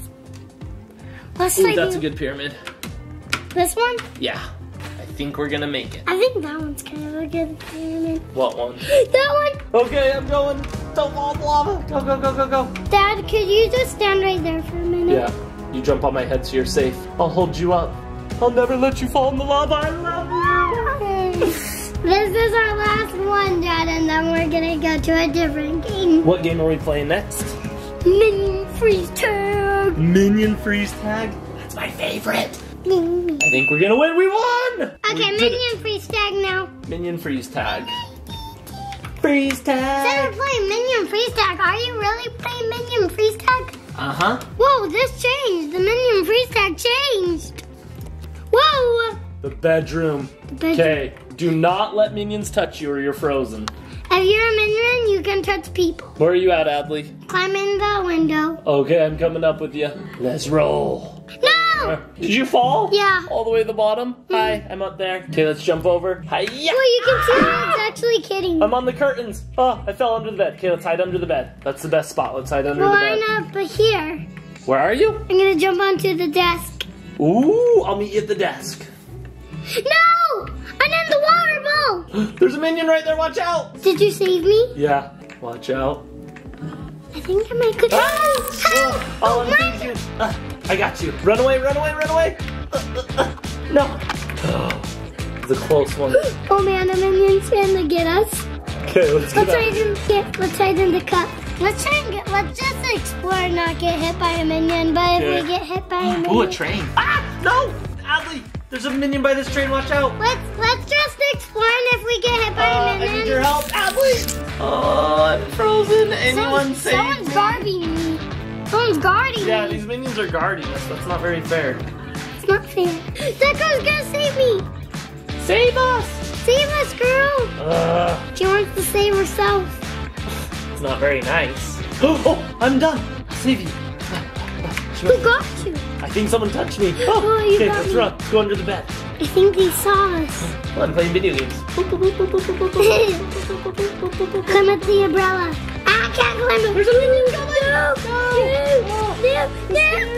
Let's Ooh, that's do... a good pyramid. This one? Yeah. I think we're gonna make it. I think that one's kind of a good pyramid. What one? That one! Okay, I'm going. Don't fall in lava. Go, go, go, go, go. Dad, could you just stand right there for a minute? Yeah. You jump on my head so you're safe. I'll hold you up. I'll never let you fall in the lava. I love you. This is our last one, Dad, and then we're gonna go to a different game. What game are we playing next? Minion Freeze Tag. Minion Freeze Tag? That's my favorite. I think we're gonna win. We won! Okay, we minion freeze tag now. Minion freeze tag. Freeze tag. So we're playing minion freeze tag. Are you really playing minion freeze tag? Uh huh. Whoa, this changed. The minion freeze tag changed. Whoa. The bedroom. Okay, do not let minions touch you or you're frozen. If you're a minion, you can touch people. Where are you at, Adley? Climbing the window. Okay, I'm coming up with you. Let's roll. No! Did you fall? Yeah. All the way to the bottom? Mm-hmm. Hi, I'm up there. Okay, let's jump over. Hi-ya. Well, you can see ah! It's actually kidding. I'm on the curtains. Oh, I fell under the bed. Okay, let's hide under the bed. That's the best spot. Let's hide under well, the bed. Well, I'm up here. Where are you? I'm going to jump onto the desk. Ooh, I'll meet you at the desk. No! I'm in the water bowl. There's a minion right there. Watch out. Did you save me? Yeah. Watch out. I think I might go. Oh, oh, oh my God. I got you. Run away, run away, run away. Uh, uh, uh. No. Oh, the close one. Oh man, the minion's gonna get us. Okay, let's get let's try and get, Let's hide in the cup. Let's try and get, let's just explore and not get hit by a minion, but yeah. If we get hit by a minion. Ooh, a train. Ah, no, Adley, there's a minion by this train, watch out. Let's let's just explore and if we get hit by uh, a minion. I need your help, Adley. Oh, I'm frozen, anyone safe? Someone's guarding me. Someone's guarding Yeah, me. These minions are guarding us. That's not very fair. It's not fair. That girl's gonna save me. Save us. Save us, girl. Uh, she wants to save herself. It's not very nice. Oh, oh I'm done. I'll save you. Who got you? I think someone touched me. Oh, oh you okay, got let's me. Run. Let's go under the bed. I think they saw us. Well, I'm playing video games. Come at the umbrella. I can't climb it. There's a minion coming. No, no, no, no.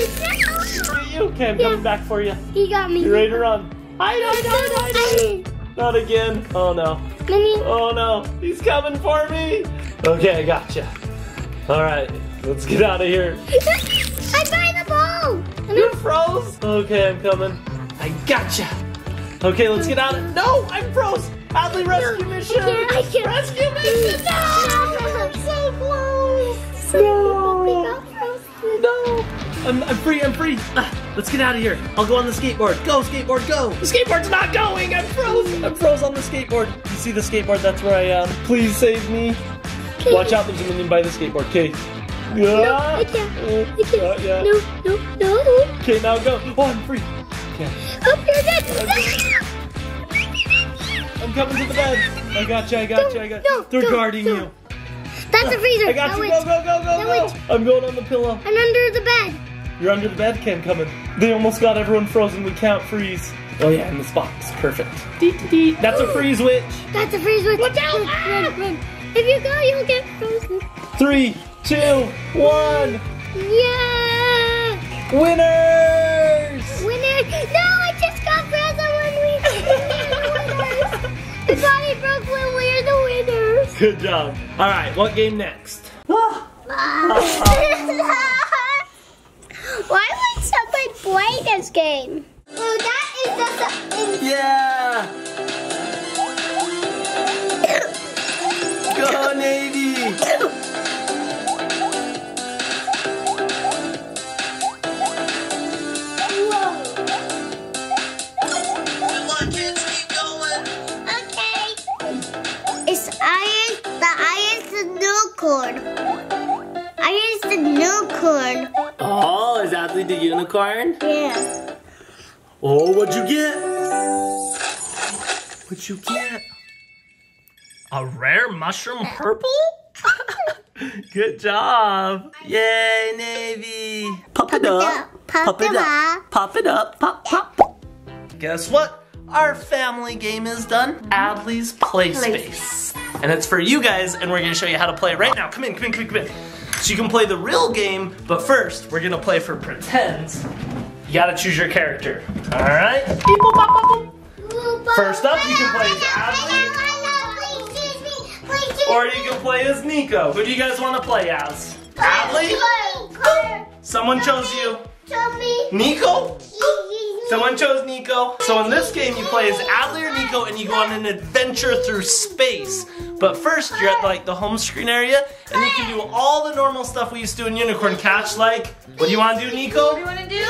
Okay, I'm yes. coming back for you. He got me. You're ready to run. Hide, hide, hide, hide. Not again. Oh, no. Minion. Oh, no. He's coming for me. Okay, I gotcha. All right, let's get out of here. I find the ball. You froze? Okay, I'm coming. I gotcha. Okay, let's get out of. No, I'm froze. Adley, rescue mission. I can't, I can't. Rescue mission. No, I'm so close. No, we got frozen. No, I'm, I'm free. I'm free. Ah, let's get out of here. I'll go on the skateboard. Go skateboard. Go. The skateboard's not going. I'm frozen. I'm frozen on the skateboard. You see the skateboard? That's where I am. Please save me. Kay. Watch out! There's a minion by the skateboard. Okay. No, I can't. I can't. Yeah. No, no, no. Okay, now go. Oh, I'm free. Yeah. Up here, Dad. I'm coming to the bed. I got you. I got you. I got you. They're guarding you. That's a freezer. I got you. Go, go, go, go, go. I'm going on the pillow. I'm under the bed. You're under the bed? Okay, I'm coming. They almost got everyone frozen. We can't freeze. Oh, yeah, in this box. Perfect. That's a freeze witch. That's a freeze witch. Watch out. Run, run. If you go, you'll get frozen. Three, two, one. Yeah! Winners! Winners! No, I just got present when we were the winners. The body broke when we're the winners. Good job. All right, what game next? Why would somebody play this game? Oh, that is just a... Yeah! Go, Navey! Come on, kids, keep going! Okay. It's iron. The iron's the new cord. Iron's the new cord. Oh, is Adley the unicorn? Yeah. Oh, what'd you get? What'd you get? A rare mushroom purple? Good job. Yay, Navey. Pop, pop it up. up. Pop, pop it up. up. Pop it up. Pop, pop. Guess what? Our family game is done. Adley's Play Space. And it's for you guys, and we're going to show you how to play right now. Come in, come in, come in, come in. So you can play the real game, but first, we're going to play for pretends. You gotta choose your character. All right. First up, you can play as Adley, or you can play as Niko. Who do you guys want to play as? Adley. Someone chose you. Niko. Someone chose Niko. So in this game, you play as Adley or Niko, and you go on an adventure through space. But first, you're at like the home screen area, and you can do all the normal stuff we used to do in Unicorn Catch. Like, what do you want to do, Niko? What do you want to do?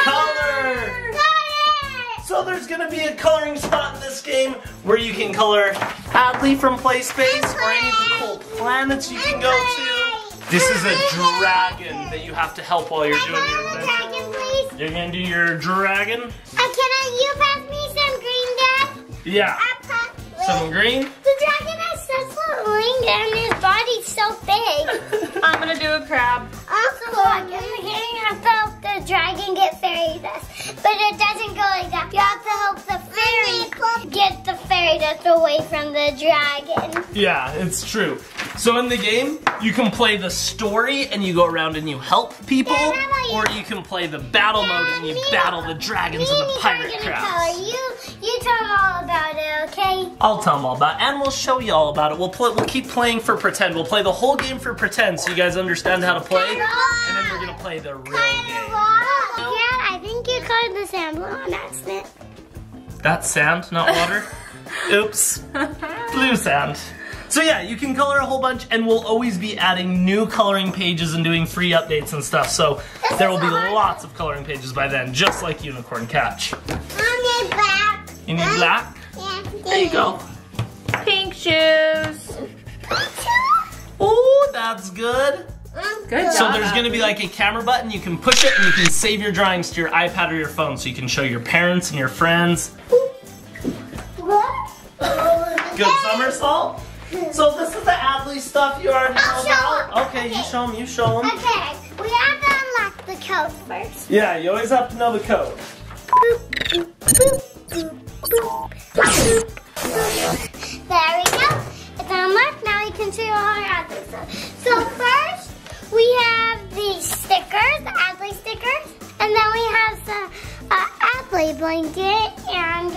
Color. Color! So there's gonna be a coloring spot in this game where you can color Adley from Play Space or any of the cool planets you can go to. This is a dragon that you have to help while you're doing your adventure. You're gonna do your dragon. Uh, can you pass me some green, Dad? Yeah. Some green? The dragon has such a ring and his body's so big. I'm gonna do a crab. Also, I'm forgetting about the dragon get fairy dust, but it doesn't go like that. You have to help the fairy get the fairy dust away from the dragon. Yeah, it's true. So in the game, you can play the story and you go around and you help people, yeah, or you can play the battle yeah, mode and you me, battle the dragons and the pirate crabs. You, you tell them all about it, okay? I'll tell them all about it, and we'll show you all about it. We'll play, we'll keep playing for pretend. We'll play the whole game for pretend so you guys understand how to play, and then we're gonna play the real game. Yeah, I think you colored the sand on accident. That's sand, not water. Oops. Blue sand. So yeah, you can color a whole bunch, and we'll always be adding new coloring pages and doing free updates and stuff, so this there will be lots of coloring pages by then, just like Unicorn Catch. I need black. You need black? Yeah. There you go. Pink shoes. Oh, that's good. Good so job. There's gonna be like a camera button, you can push it and you can save your drawings to your iPad or your phone so you can show your parents and your friends. What? Good somersault. So this is the Adley stuff you already know about. Okay, okay, you show them, you show them. Okay, we have to unlock the code first. Yeah, you always have to know the code. Boop, boop, boop, boop, boop, boop. There we go. It's unlocked, now we can show you all our Adley stuff. So first, we have the stickers, the Adley stickers, and then we have the uh, Adley blanket and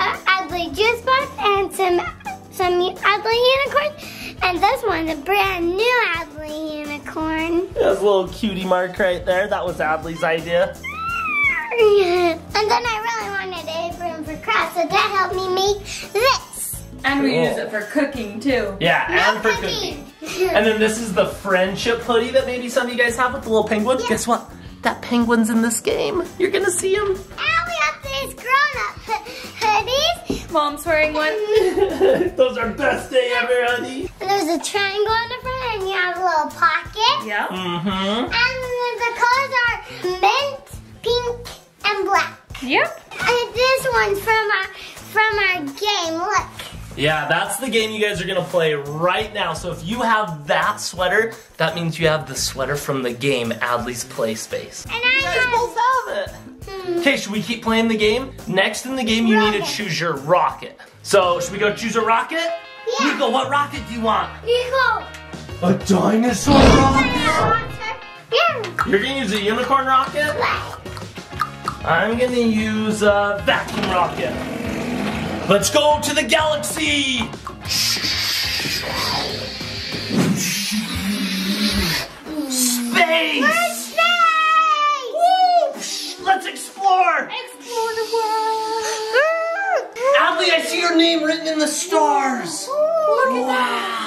uh, Adley juice box and some some Adley unicorn, and this one's a brand new Adley unicorn. There's a little cutie mark right there. That was Adley's idea. And then I really wanted a room for crafts, so that helped me make this. And we cool. use it for cooking too. Yeah, no and for cooking. cooking. And then this is the friendship hoodie that maybe some of you guys have with the little penguin. Yeah. Guess what? That penguin's in this game. You're gonna see him. And we have these grown-up hoodies. Mom's wearing one. Those are best day ever, honey. And there's a triangle on the front, and you have a little pocket. Yeah. Mm-hmm. And the colors are mint, pink, and black. Yep. And this one's from our from our game. Look. Yeah, that's the game you guys are gonna play right now. So if you have that sweater, that means you have the sweater from the game, Adley's Play Space. And I you guys have... both have it. Mm-hmm. Okay, should we keep playing the game? Next in the game, you rocket. need to choose your rocket. So should we go choose a rocket? Yeah. Niko, what rocket do you want? Niko. A dinosaur rocket? You're gonna use a unicorn rocket? I'm gonna use a vacuum rocket. Let's go to the galaxy! Space! Woo! Let's explore! Explore the world! Adley, I see your name written in the stars! Look at wow!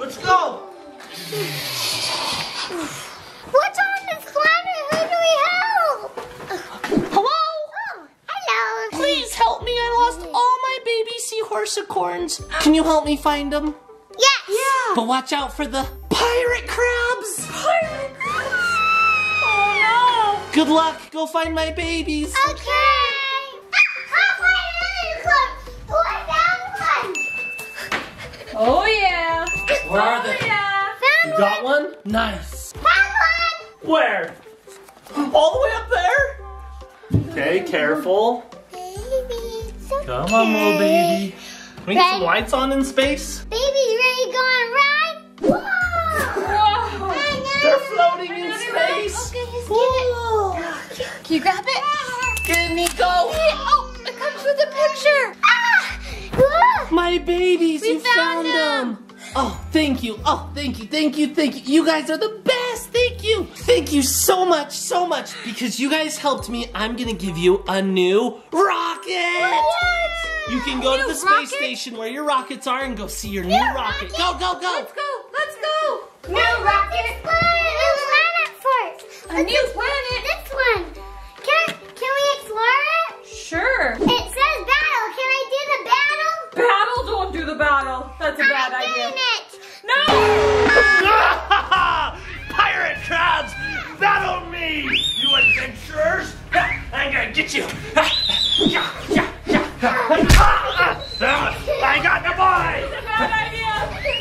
Let's go! What's on this planet? Who do we help? Hello? Oh, hello. Please help me. I lost all my baby seahorsicorns. Can you help me find them? Yes. Yeah. But watch out for the pirate crabs. Pirate crabs? Oh, no. Good luck. Go find my babies. Okay. I'll find another club. What that one? Oh, yeah. Where are they? Oh, yeah. You one. Got one? Nice. Found one. Where? All the way up there? Okay, careful. Baby, okay. Come on, little baby. Can we get some lights on in space? Baby, ready to go on a ride? Whoa! Whoa. Another, they're floating in space. Okay, just get it. Can you grab it? Get it, Niko. Oh, it comes with a picture. Ah. My babies, we you found, found them. them. Oh, thank you. Oh, thank you, thank you, thank you. You guys are the best. Thank you. Thank you so much, so much. Because you guys helped me, I'm going to give you a new rocket. What? You can go new to the rocket? Space station where your rockets are and go see your new, new rocket. rocket. Go, go, go. Let's go. Let's go. New, new rocket. Planet. New planet first. A Let's new planet. This one. Can, can we explore it? Sure. It says battle. Can I do the battle? Battle? Don't do the battle. That's a I'm bad idea. It. No! Pirate crabs, battle me! You adventurers! I'm gonna get you! I got the boy! That's a bad idea!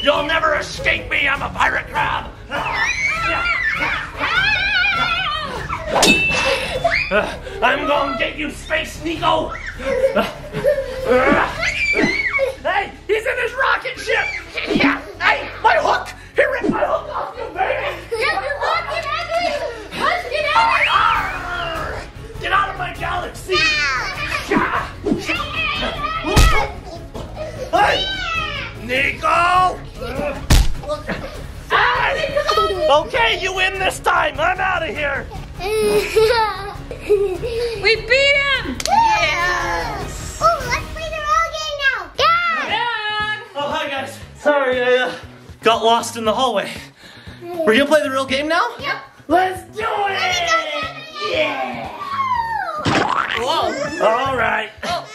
You'll never escape me! I'm a pirate crab! I'm gonna get you, Space Niko! Hey, he's in his rocket ship! Yeah! Hey, my hook! He ripped my hook off you, baby! Get your rocket, Adley! Let's get out of here! Get out of my galaxy! No. Yeah. Hey! Niko! Hey. Okay, you win this time! I'm out of here! We beat him! Yes! Oh, let's play the roll game now! Dad! Dad! Oh, hi guys. Sorry, I uh, got lost in the hallway. We're gonna play the real game now? Yep. Let's do it! Let me go, yeah! Whoa! All right. Oh.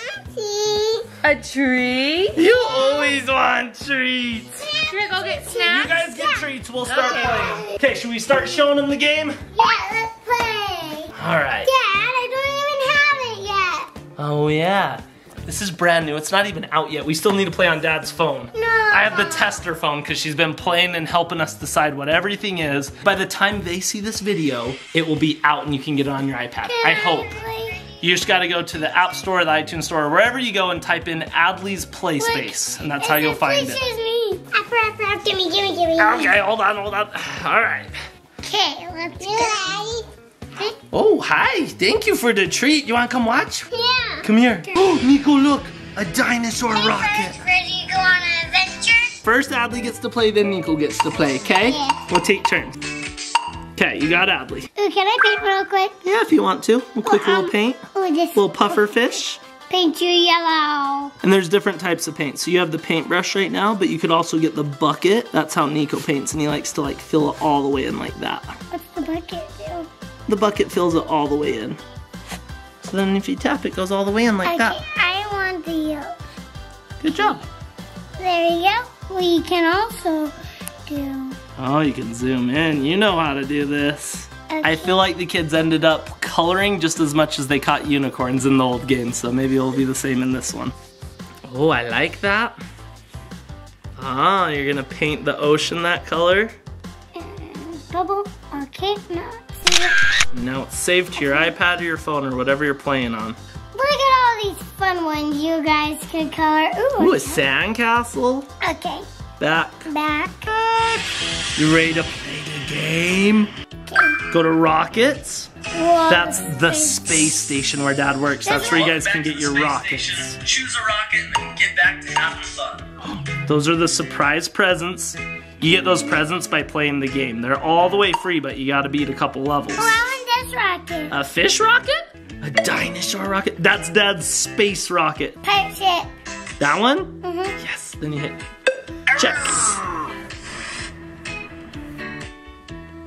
A treat? You always want treats. Should we go get snacks? You guys get yeah. treats. We'll start okay. playing. Okay, should we start showing them the game? Yeah, let's play. All right. Dad, I don't even have it yet. Oh yeah. This is brand new. It's not even out yet. We still need to play on Dad's phone. No. I have the tester phone because she's been playing and helping us decide what everything is. By the time they see this video, it will be out and you can get it on your iPad. Can I hope. I you just gotta go to the App Store, the iTunes Store, wherever you go and type in Adley's Play Space. And that's how you'll find it. Me. After, after, after, gimme, gimme, gimme. Okay, hold on, hold on. All right. Okay, let's do it. Oh, hi. Thank you for the treat. You want to come watch? Yeah. Come here. Oh, Niko, look. A dinosaur hey, rocket. First, ready to go on an adventure? First, Adley gets to play, then Niko gets to play, okay? Yeah. We'll take turns. Okay, you got Adley. Ooh, can I paint real quick? Yeah, if you want to. We'll quick well, um, little paint. Oh, this little puffer fish. Paint you yellow. And there's different types of paint. So you have the paintbrush right now, but you could also get the bucket. That's how Niko paints, and he likes to like fill it all the way in like that. What's the bucket do? The bucket fills it all the way in. So then if you tap, it goes all the way in like okay, that. I want the yolk. Good job. There you go. We can also do... Oh, you can zoom in. You know how to do this. Okay. I feel like the kids ended up coloring just as much as they caught unicorns in the old game, so maybe it'll be the same in this one. Oh, I like that. Ah, you're gonna paint the ocean that color. And bubble, okay, no. Now it's saved to your iPad or your phone or whatever you're playing on. Look at all these fun one you guys could color. Ooh, Ooh a sandcastle. Okay. Back. Back. You ready to play the game? Okay. Go to rockets. Whoa, that's the space station where Dad works. That's where you guys can get your rockets. Station, choose a rocket and then get back to having fun. Those are the surprise presents. You get those presents by playing the game. They're all the way free, but you gotta beat a couple levels. Well, this rocket. A fish rocket? A dinosaur rocket? That's Dad's space rocket. Punch it. That one? Mm-hmm. Yes. Then you hit checks.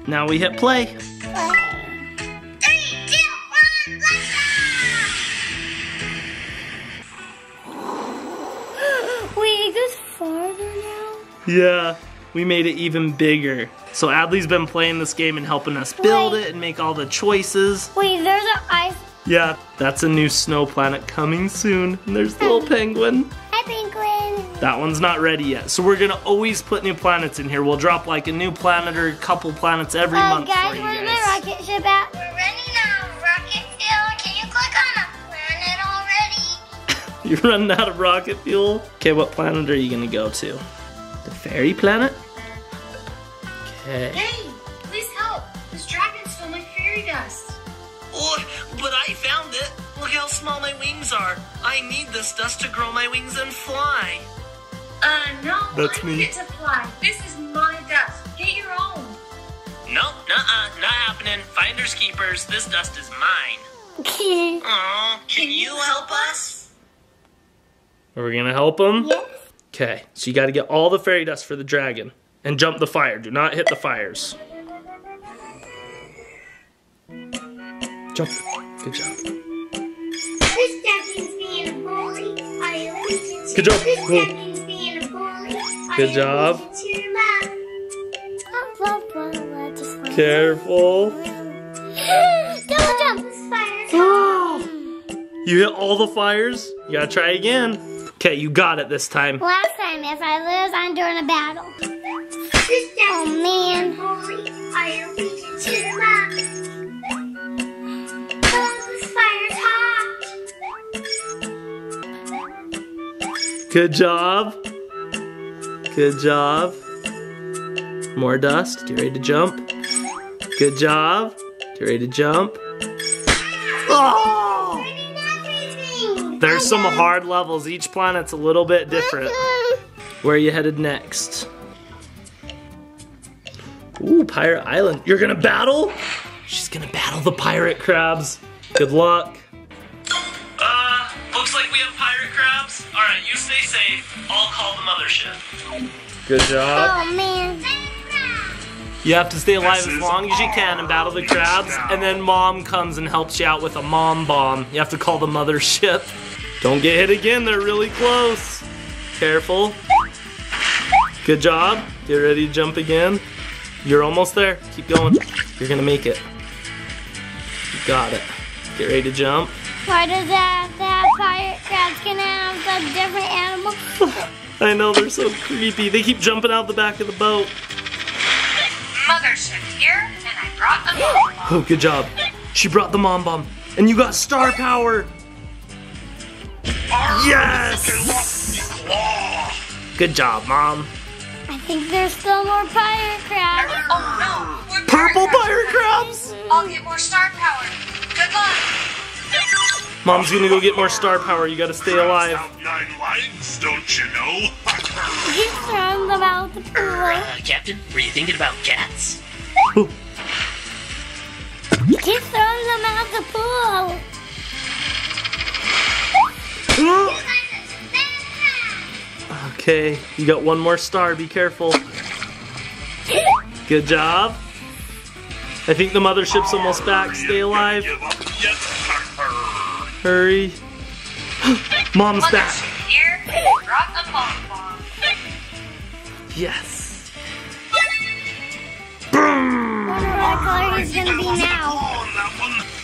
Now we hit play. Yeah, we made it even bigger. So Adley's been playing this game and helping us build Wait. it and make all the choices. Wait, there's an ice. Yeah, that's a new snow planet coming soon. And there's the little penguin. Hi, penguin. That one's not ready yet. So we're gonna always put new planets in here. We'll drop like a new planet or a couple planets every uh, month. Guys, for you where's guys. my rocket ship at? We're running out of rocket fuel. Can you click on a planet already? You're running out of rocket fuel? Okay, what planet are you gonna go to? The fairy planet? Okay. Hey, please help. This dragon stole my fairy dust. Oh, but I found it. Look how small my wings are. I need this dust to grow my wings and fly. Uh, no, That's I me. get to fly. This is my dust. Get your own. Nope, nuh-uh, not happening. Finders keepers, this dust is mine. Okay. Aw, can, can you, you help us? Are we gonna help him? Yes. Okay, so you gotta get all the fairy dust for the dragon and jump the fire. Do not hit the fires. Jump. Good job. This dragon's being a bully. I always Good job. This dragon's being a bully. Good job. Careful. Don't jump this fire. Oh. You hit all the fires? You gotta try again. Okay, you got it this time. Last time, if I lose, I'm doing a battle. Oh, man. Good job. Good job. More dust. Get ready to jump. Good job. Get ready to jump. Oh! There's some hard levels. Each planet's a little bit different. Where are you headed next? Ooh, Pirate Island. You're gonna battle? She's gonna battle the pirate crabs. Good luck. Uh, looks like we have pirate crabs. All right, you stay safe. I'll call the mothership. Good job. Oh, man. You have to stay alive as long as you can and battle the crabs, and then Mom comes and helps you out with a mom bomb. You have to call the mothership. Don't get hit again, they're really close. Careful. Good job. Get ready to jump again. You're almost there. Keep going. You're gonna make it. You got it. Get ready to jump. Why does that, that pirate crab's gonna have a different animal? I know, they're so creepy. They keep jumping out the back of the boat. Mothership here, and I brought the mom bomb. Oh, good job. She brought the mom bomb, and you got star power. Yes! Good job, Mom. I think there's still more pirate crabs. Oh, no. Purple pirate crabs? I'll get more star power. Good luck. Mom's gonna go get more star power. You gotta stay alive. Nine lives, don't you know? About the pool. Uh, Captain, were you thinking about cats? Ooh. Keep throwing them out the pool. Okay, you got one more star. Be careful. Good job. I think the mothership's almost back. Stay alive. Hurry. Mom's Mothership back. Here, drop a mom bomb. Yes. Boom! What color is gonna be now?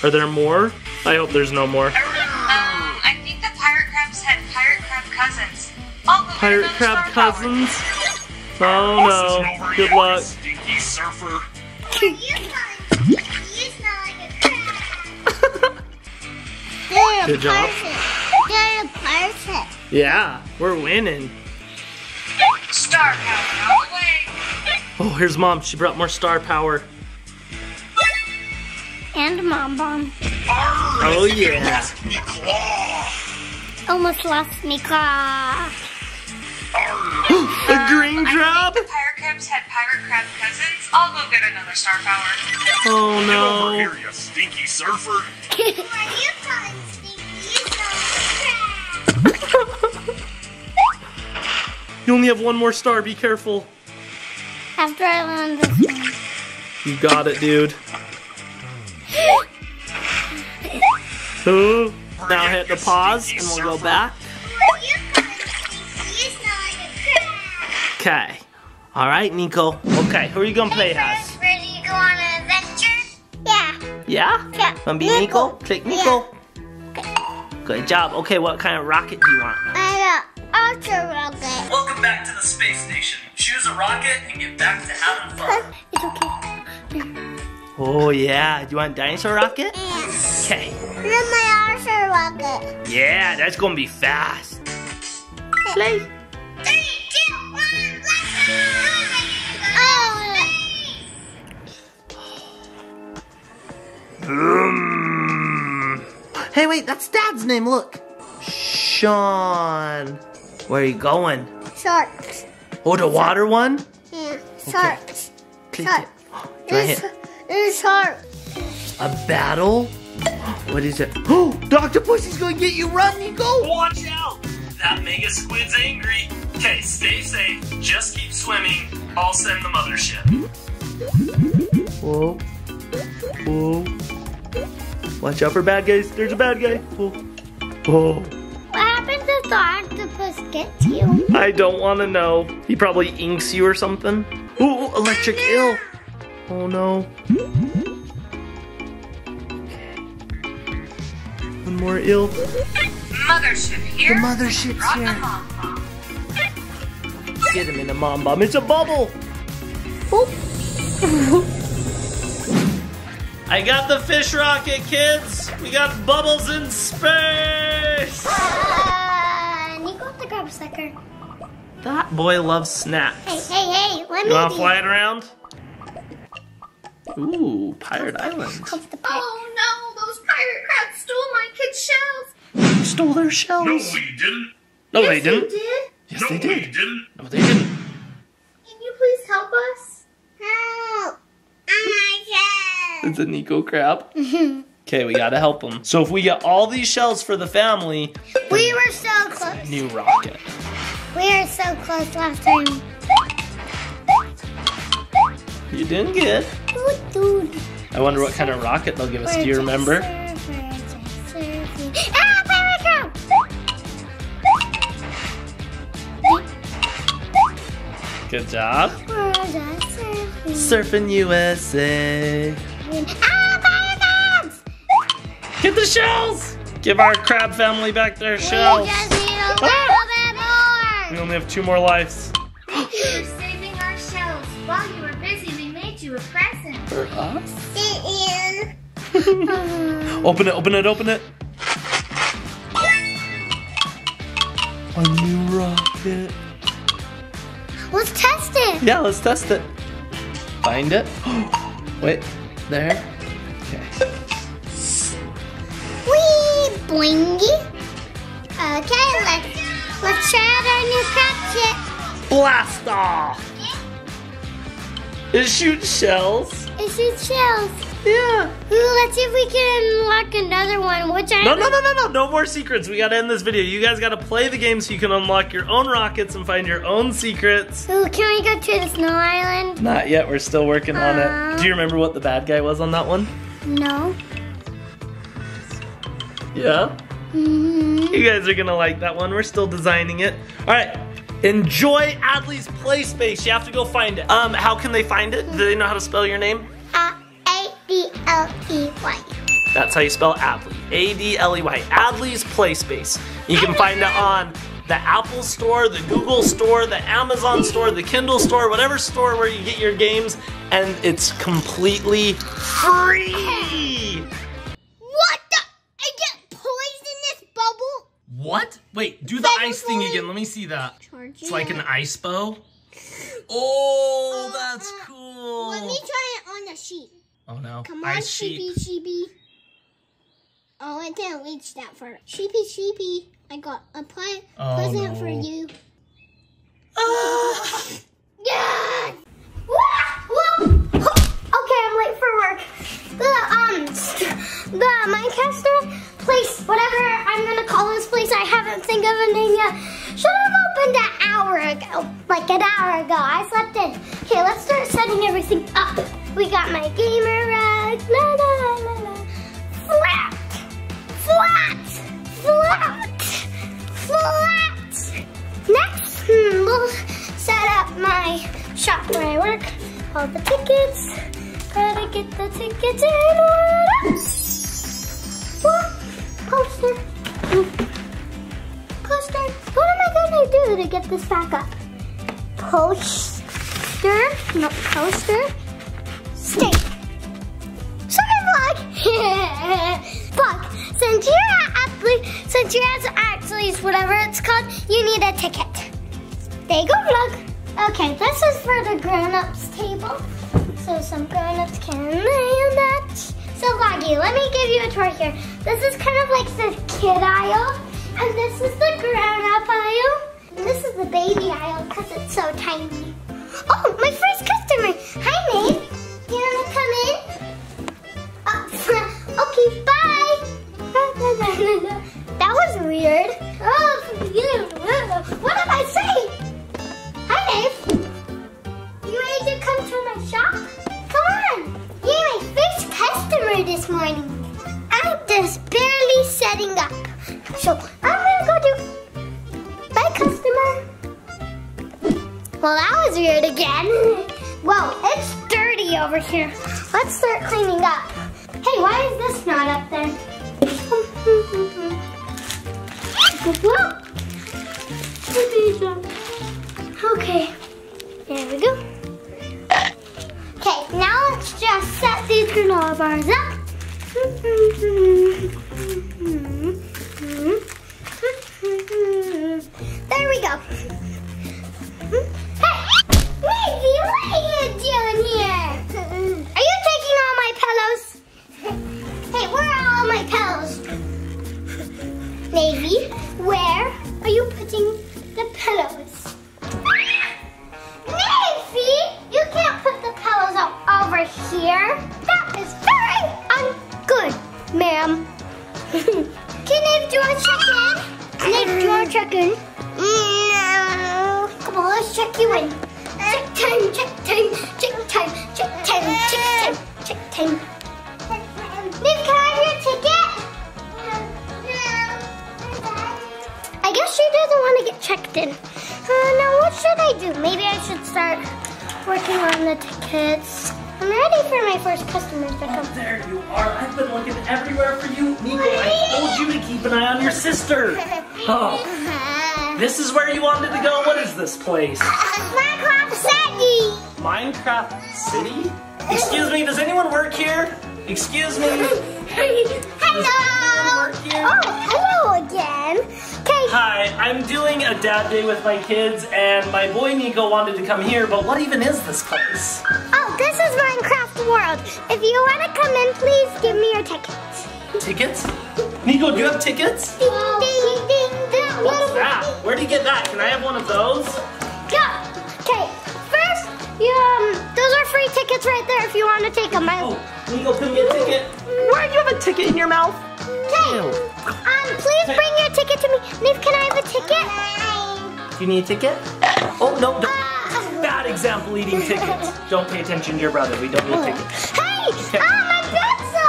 Are there more? I hope there's no more. Um, I think the pirate crabs had pirate crab cousins. I'll go pirate crab cousins? Oh no! Good luck. Stinky surfer. You smell like a crab. Good job. got a perfect. Yeah, we're winning. Star power. Oh, here's Mom. She brought more star power. And Mom Bomb. Oh, yeah. Almost lost me claw. A green crab? Um, pirate crabs had pirate crab cousins. I'll go get another star power. Oh, no. Get over here, you stinky surfer. What are you calling stinky surfer? You only have one more star. Be careful. After I land this one. You got it, dude. Ooh. Now hit the pause and we'll go back. Okay. Alright, Niko. Okay, who are you gonna play as? Ready to go on an adventure? Yeah. Yeah? Yeah. Wanna be Niko? Click Niko. Yeah. Okay. Good job. Okay, what kind of rocket do you want? I want an ultra rocket. Welcome back to the space station. Choose a rocket and get back to having fun. It's okay. Oh yeah, do you want a dinosaur rocket? Yeah. Okay. Look my dinosaur rocket. Yeah, that's gonna be fast. Okay. Play. Three, two, one, let's go! Oh. Um. Hey, wait, that's Dad's name. Look, Shaun. Where are you going? Sharks. Oh, the water one? Yeah. Sharks. Okay. Sharks. Do I hit? It's hard. A battle? What is it? Oh, the octopus is going to get you. Run, Niko. Watch out. That mega squid's angry. Okay, stay safe. Just keep swimming. I'll send the mothership. Whoa. Whoa. Watch out for bad guys. There's a bad guy. Whoa. Whoa. What happens if the octopus gets you? I don't want to know. He probably inks you or something. Ooh, electric eel. Oh no. One more ill. Mothership here. The mothership's Brought here. The mom bomb. Get him in the mom bomb. It's a bubble. I got the fish rocket, kids. We got bubbles in space. Uh, Niko with the grab sucker. That boy loves snacks. Hey, hey, hey. Let me. You want to fly it around? Ooh, Pirate Island. Oh no, those pirate crabs stole my kids' shells. You stole their shells. No, we didn't. No, yes, they didn't. Did. Yes, no, they did. We didn't. No, they didn't. Can you please help us? Help. Oh my God. It's a Niko crab. Okay, we gotta help him. So if we get all these shells for the family. We were so close. New rocket. We were so close last time. You didn't get. Oh, dude. I wonder what kind of rocket they'll give us. Do you remember? Ah, pirate crab! Good job. Surfing U S A. Ah, pirate crabs! Get the shells! Give our crab family back their shells. We just need a little bit more. We only have two more lives. A present. For us? Open it, open it, open it. A new rocket. Let's test it. Yeah, let's test it. Find it. Wait, there. Okay. Wee, boingy. Okay, let's, let's try out our new crab kit. Blast off. It shoots shells. It shoots shells. Yeah. Ooh, let's see if we can unlock another one. Which I no, no, no, no, no. No more secrets. We got to end this video. You guys got to play the game so you can unlock your own rockets and find your own secrets. Ooh, can we go to the snow island? Not yet. We're still working uh, on it. Do you remember what the bad guy was on that one? No. Yeah? Mm-hmm. You guys are going to like that one. We're still designing it. All right. Enjoy Adley's Play Space. You have to go find it. Um, how can they find it? Do they know how to spell your name? Uh, A D L E Y. That's how you spell Adley. A D L E Y. Adley's Play Space. You can find it on the Apple Store, the Google Store, the Amazon Store, the Kindle Store, whatever store where you get your games, and it's completely free. What the? I get poisoned in this bubble? Wait, do the Second ice thing again. Let me see that. Charging. It's like an ice bow. Oh, uh, that's uh, cool. Let me try it on the sheep. Oh, no. Come ice on, sheepy, sheepy. Oh, I didn't reach that far. Sheepy, sheepy, I got a pie oh, present no. for you. Ah. Yes! Okay, I'm late for work. The, um, the Minecraft place, whatever I'm gonna call this place, I haven't think of a name yet. Should have opened an hour ago, like an hour ago. I slept in. Okay, let's start setting everything up. We got my gamer rug, la la la la. Flat, flat, flat, flat. Next, hmm, we'll set up my shop where I work. All the tickets. Gotta get the tickets in order. What? Poster. Poster. What am I gonna do to get this back up? Poster. Not poster. Steak. Sorry, vlog. Vlog. Since you're at Adley, since you're at Adley's, whatever it's called, you need a ticket. There you go, vlog. Okay, this is for the grown-ups table. So some grown-ups can land that. So Vloggy, let me give you a tour here. This is kind of like the kid aisle, and this is the grown-up aisle. And this is the baby aisle because it's so tiny. Oh, my first customer. Hi, Nate. You wanna come in? Oh, okay, bye. That was weird. Oh, what did I say? You ready to come to my shop? Come on! You're my first customer this morning. I'm just barely setting up. So, I'm gonna go do... Bye, customer. Well, that was weird again. Whoa, it's dirty over here. Let's start cleaning up. Hey, why is this not up then? Whoa! Okay, there we go. Okay, now let's just set these granola bars up. There we go. Hey, Navey, what are you doing here? Are you taking all my pillows? Hey, where are all my pillows? Navey, where are you putting the pillows? Here. That is very ungood, ma'am. Can I do a check-in? Can I do a check-in? No. Come on, let's check you in. Check time, check time, check time, check time, check time, check time. Navey, can I have your ticket? No. No. I guess she doesn't want to get checked in. Uh, now what should I do? Maybe I should start working on the tickets. I'm ready for my first customer to come. Oh, there you are. I've been looking everywhere for you. Niko, I told you to keep an eye on your sister. Oh, this is where you wanted to go? What is this place? Minecraft City. Minecraft City? Excuse me, does anyone work here? Excuse me. Hello. Does anyone work here? Oh, hello again. Okay. Hi, I'm doing a dad day with my kids, and my boy Niko wanted to come here, but what even is this place? This is Minecraft World. If you want to come in, please give me your tickets. Tickets? Niko, do you have tickets? Ding, ding, ding, ding. What's that? Where do you get that? Can I have one of those? Go. Okay. First, you, um, those are free tickets right there if you want to take them. I... Oh, Niko, give me a ticket. Why do you have a ticket in your mouth? Okay. Um, please Kay. bring your ticket to me. Nif, can I have a ticket? Bye. Do you need a ticket? Oh, no, don't. Uh, Bad example eating tickets. Don't pay attention to your brother. We don't need tickets. Hey! Okay. Oh, my pizza!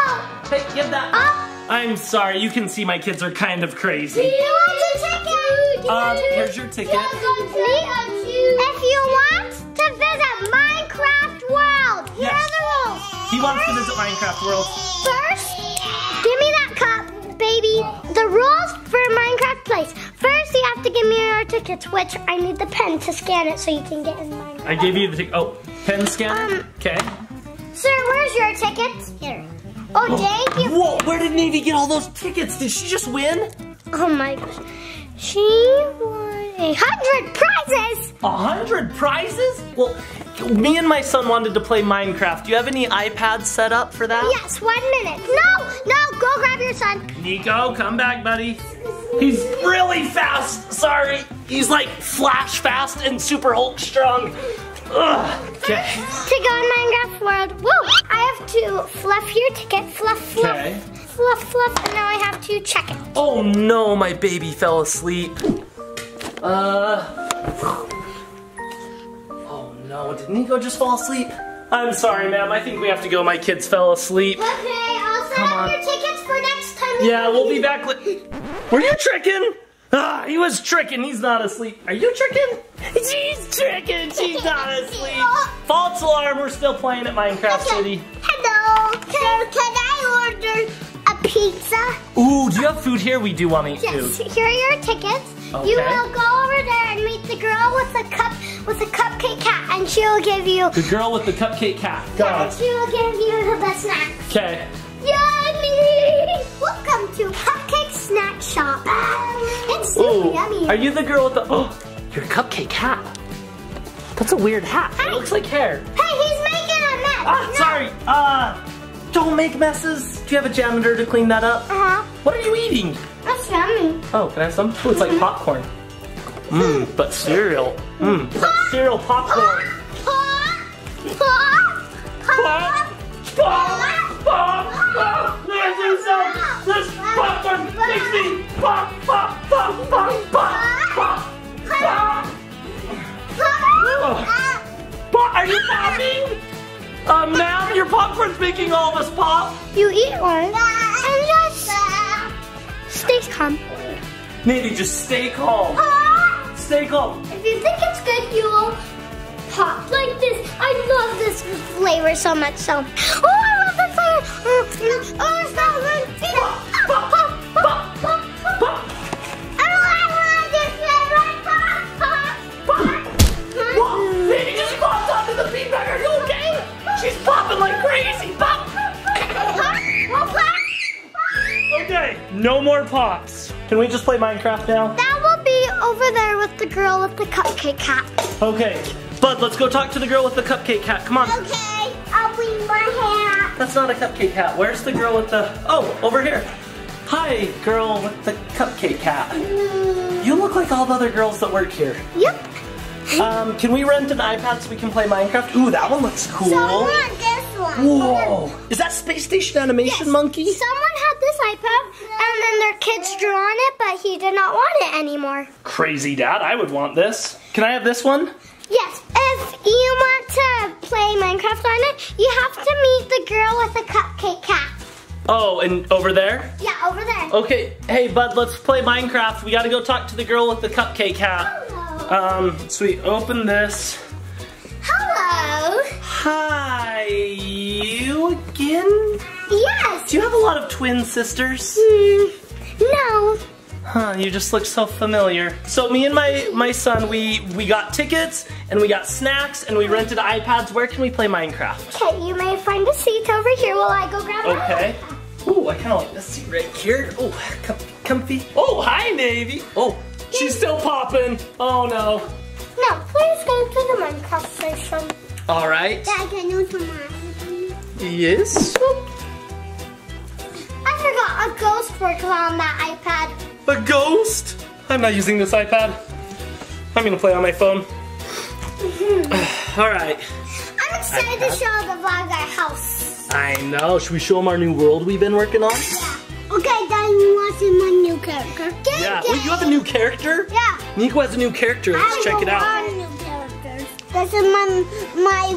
Hey, give that. Oh. I'm sorry. You can see my kids are kind of crazy. Do you want a ticket? Uh, here's your ticket. If you want to visit Minecraft World, here yes. are the rules. He wants to visit Minecraft World. First, give me that cup, baby. The rules for Minecraft Place. First, you have to give me your tickets, which I need the pen to scan it so you can get in mine. I gave you the ticket. Oh, pen scanner? Um, okay. Sir, where's your tickets? Here. Oh, oh. Dave, you... Whoa, where did Navey get all those tickets? Did she just win? Oh, my gosh. She won a hundred prizes! A hundred prizes? Well, me and my son wanted to play Minecraft. Do you have any iPads set up for that? Yes, one minute. No, no, go grab your son. Niko, come back, buddy. He's really fast, sorry. He's like flash fast and super Hulk strong. Ugh, okay. To go in Minecraft world. Woo, I have to fluff here to get fluff, fluff. Okay. Fluff, fluff, and now I have to check it. Oh no, my baby fell asleep. Uh. Oh no, did Niko just fall asleep? I'm sorry, ma'am. I think we have to go. My kids fell asleep. Okay, I'll set up your tickets for next time. Yeah, we'll be back. Were you tricking? Ah, he was tricking. He's not asleep. Are you tricking? She's tricking. She's not asleep. False alarm. We're still playing at Minecraft okay. City. Hello. Can, can I order? Pizza. Ooh, do you have food here? We do want to eat yes, food. Yes, here are your tickets. Okay. You will go over there and meet the girl with the cup with the cupcake cat, and she will give you the girl with the cupcake cat. Got yeah, it. She will give you the best snack. Okay. Yummy! Welcome to Cupcake Snack Shop. It's super Ooh, yummy. Are you the girl with the? Oh, your cupcake hat. That's a weird hat. Hey. It looks like hair. Hey, he's making a mess. Ah, no. sorry. Uh. Don't make messes. Do you have a janitor to clean that up? Uh-huh. What are you eating? That's yummy. Oh, can I have some? Ooh, it's like popcorn. Mmm, but cereal. Mmm, cereal popcorn. Pop, pop, pop, pop, pop, this popcorn makes me pop, pop, pop, pop, pop, pop, pop. Are you popping? Uh, ma'am, your popcorn's making all of us pop. You eat one, and just stay calm. Navey, just stay calm. Uh, stay calm. If you think it's good, you'll pop like this. I love this flavor so much, so. Oh, I love this flavor. Oh, it's not good. Pop, pop, pop, pop, pop, pop. Oh, I love this flavor. Pop, pop, pop. Whoa, Navey just popped onto the feedback. Are you okay? She's popping like crazy! Pop! Okay, no more pops. Can we just play Minecraft now? That will be over there with the girl with the cupcake hat. Okay, Bud, let's go talk to the girl with the cupcake hat. Come on. Okay, I'll bring my hat. That's not a cupcake hat. Where's the girl with the... Oh, over here. Hi, girl with the cupcake hat. Mm. You look like all the other girls that work here. Yep. Um, can we rent an iPad so we can play Minecraft? Ooh, that one looks cool. So we want this one. Whoa. Is that Space Station Animation yes. Monkey? Someone had this iPad and then their kids drew on it, but he did not want it anymore. Crazy dad, I would want this. Can I have this one? Yes, if you want to play Minecraft on it, you have to meet the girl with the cupcake cat. Oh, and over there? Yeah, over there. Okay, hey bud, let's play Minecraft. We gotta go talk to the girl with the cupcake hat. Um, so we open this. Hello. Hi, you again? Yes. Do you have a lot of twin sisters? Mm, no. Huh, you just look so familiar. So me and my, my son, we, we got tickets, and we got snacks, and we rented iPads. Where can we play Minecraft? Okay, you may find a seat over here while I go grab okay. It. Ooh, I kind of like this seat right here. Ooh, com comfy. Oh, hi, Navey. Oh. She's still popping. Oh no. No, please go to the Minecraft station. All right. Dad, can you do mine? Yes. I forgot a ghost works on that iPad. A ghost? I'm not using this iPad. I'm gonna play on my phone. Mm-hmm. All right. I'm excited iPad. To show the vlog our house. I know. Should we show them our new world we've been working on? Yeah. Okay, Dad, you want to see my new character? Game yeah, game. Wait, you have a new character? Yeah. Niko has a new character. Let's I check it out. I have a new character. This is my, my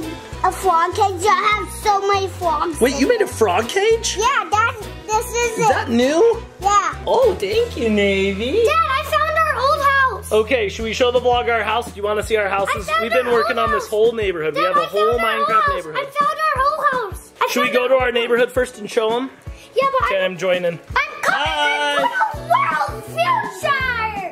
a frog cage. I have so many frogs. Wait, you made a frog cage? Yeah, Dad, this is, is it. Is that new? Yeah. Oh, thank you, Navey. Dad, I found our old house. Okay, should we show the vlog our house? Do you want to see our houses? We've been working on this whole neighborhood. Dad, we have a I whole Minecraft neighborhood. I found our whole house. I should we go to our neighborhood first and show them? Yeah, but okay, I'm, I'm joining. I'm coming to the world future!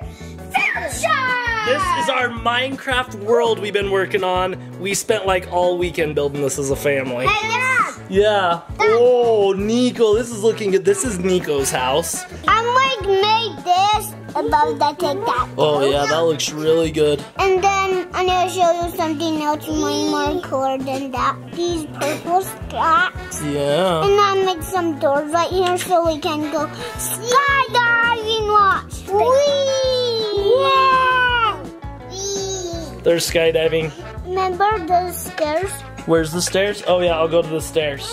Future! This is our Minecraft world we've been working on. We spent like all weekend building this as a family. Hey, yeah. Yeah. Oh, Niko, this is looking good. This is Niko's house. I'm like made this above the tic tac. Oh yeah, that looks really good. And then I'm gonna show you something else way more cooler than that. These purple stacks. Yeah. And I make some doors right here so we can go skydiving. Watch. Whee! Yeah. Whee! They're skydiving. Remember those stairs? Where's the stairs? Oh yeah, I'll go to the stairs.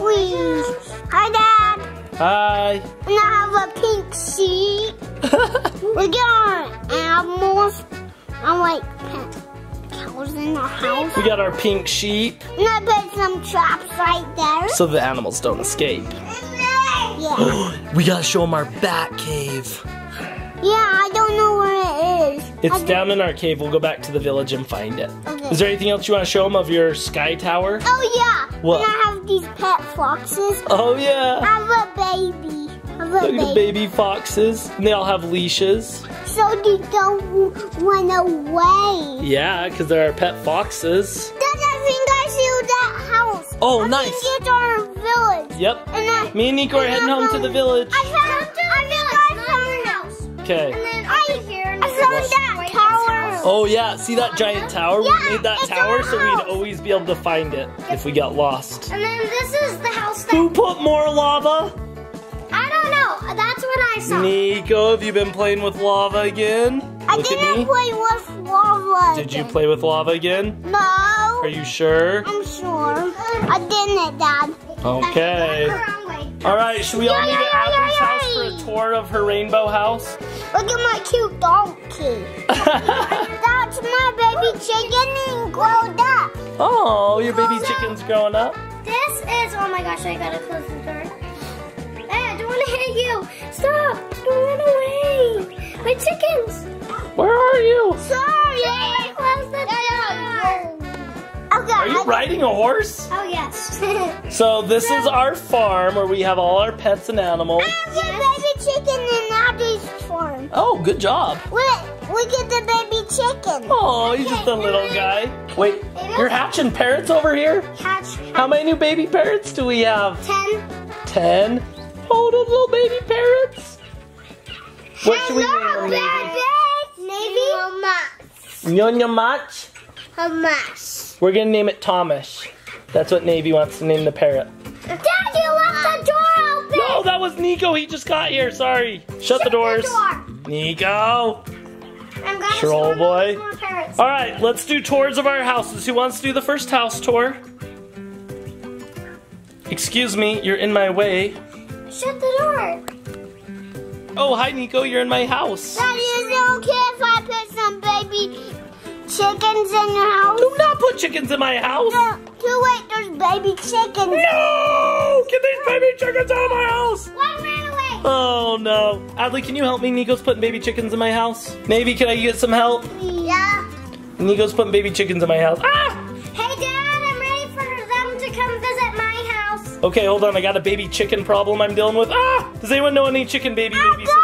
Whee! Hi, Dad. Hi. And I have a pink sheet. We're getting animals. I'm like cows in the house. We got our pink sheep. And I put some traps right there, so the animals don't escape. Yeah. We gotta show them our bat cave. Yeah, I don't know where it is. It's down in our cave. We'll go back to the village and find it. Okay. Is there anything else you want to show them of your sky tower? Oh, yeah. What? And I have these pet foxes. Oh, yeah. I have a baby. I have a Look baby. at the baby foxes. And they all have leashes. So they don't run away. Yeah, because they're our pet foxes. Dad, I think I see that house. Oh, I nice. I think it's our village. Yep. And I, Me and Niko are heading home, home to the village. I found our village. Okay. And then I, here and I found that tower. Oh yeah, see that giant tower? Yeah, we made that tower so we'd always be able to find it if we got lost. And then this is the house that... Who put more lava? I don't know. That's what I saw. Niko, have you been playing with lava again? I Look didn't play with lava again. Did you play with lava again? No. Are you sure? I'm sure. I didn't, Dad. Okay. All right, should we all leave at Adley's house for a tour of her rainbow house? Look at my cute donkey. That's my baby chicken and grown up. Oh, your baby grown chicken's up. growing up? This is, oh my gosh, I gotta close the door. Hey, I don't wanna hit you. Stop, don't run away. My chickens. Where are you? Sorry. Sorry. Close the door. Okay, Are you I riding a horse? Oh, yes. So this is our farm where we have all our pets and animals. I have yes. a baby chicken in Adley's farm. Oh, good job. Wait, we get the baby chicken. Oh, okay, he's just a little guy. Wait, you're hatching parrots over here? Hatch. How many new baby parrots do we have? Ten. Ten? Oh, those little baby parrots. What should we name them, Navey? Navey? Nyonya Mach? Thomas. We're gonna name it Thomas. That's what Navey wants to name the parrot. Dad, you left the door open! No, that was Niko. He just got here. Sorry. Shut, Shut the doors. The door. Niko. I'm gonna troll boy. All right, let's do tours of our houses. Who wants to do the first house tour? Excuse me, you're in my way. Shut the door. Oh, hi, Niko. You're in my house. Daddy, is it okay if I put some baby chickens in your house? Do not put chickens in my house. No, too late, there's baby chickens. No! Get these baby chickens out of my house! One ran away. Oh no. Adley, can you help me? Niko's putting baby chickens in my house. Navey, can I get some help? Yeah. Niko's putting baby chickens in my house. Ah! Hey Dad, I'm ready for them to come visit my house. Okay, hold on, I got a baby chicken problem I'm dealing with. Ah! Does anyone know any chicken baby babies? No!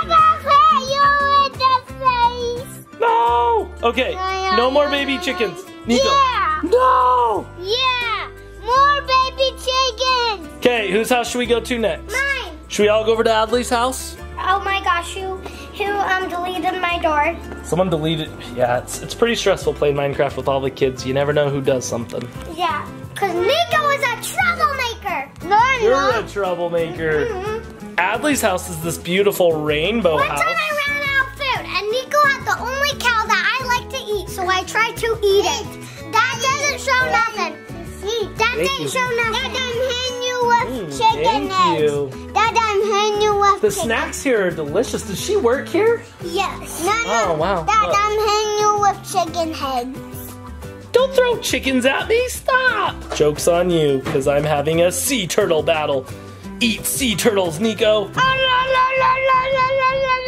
Okay, no more baby chickens. Niko. Yeah! No! Yeah! More baby chickens! Okay, whose house should we go to next? Mine! Should we all go over to Adley's house? Oh my gosh, who who um deleted my door? Someone deleted, yeah, it's, it's pretty stressful playing Minecraft with all the kids. You never know who does something. Yeah, because Niko is a troublemaker! No, I'm You're not. a troublemaker. Mm-hmm. Adley's house is this beautiful rainbow One house. The only cow that I like to eat, so I try to eat it. That doesn't show nothing. That didn't show nothing. That I'm hitting you with mm, chicken eggs. That I'm hitting you with The chicken. snacks here are delicious. Does she work here? Yes. No, no. Oh, wow. That I'm hitting you with chicken heads. Don't throw chickens at me. Stop. Joke's on you, because I'm having a sea turtle battle. Eat sea turtles, Niko. Oh, no, no.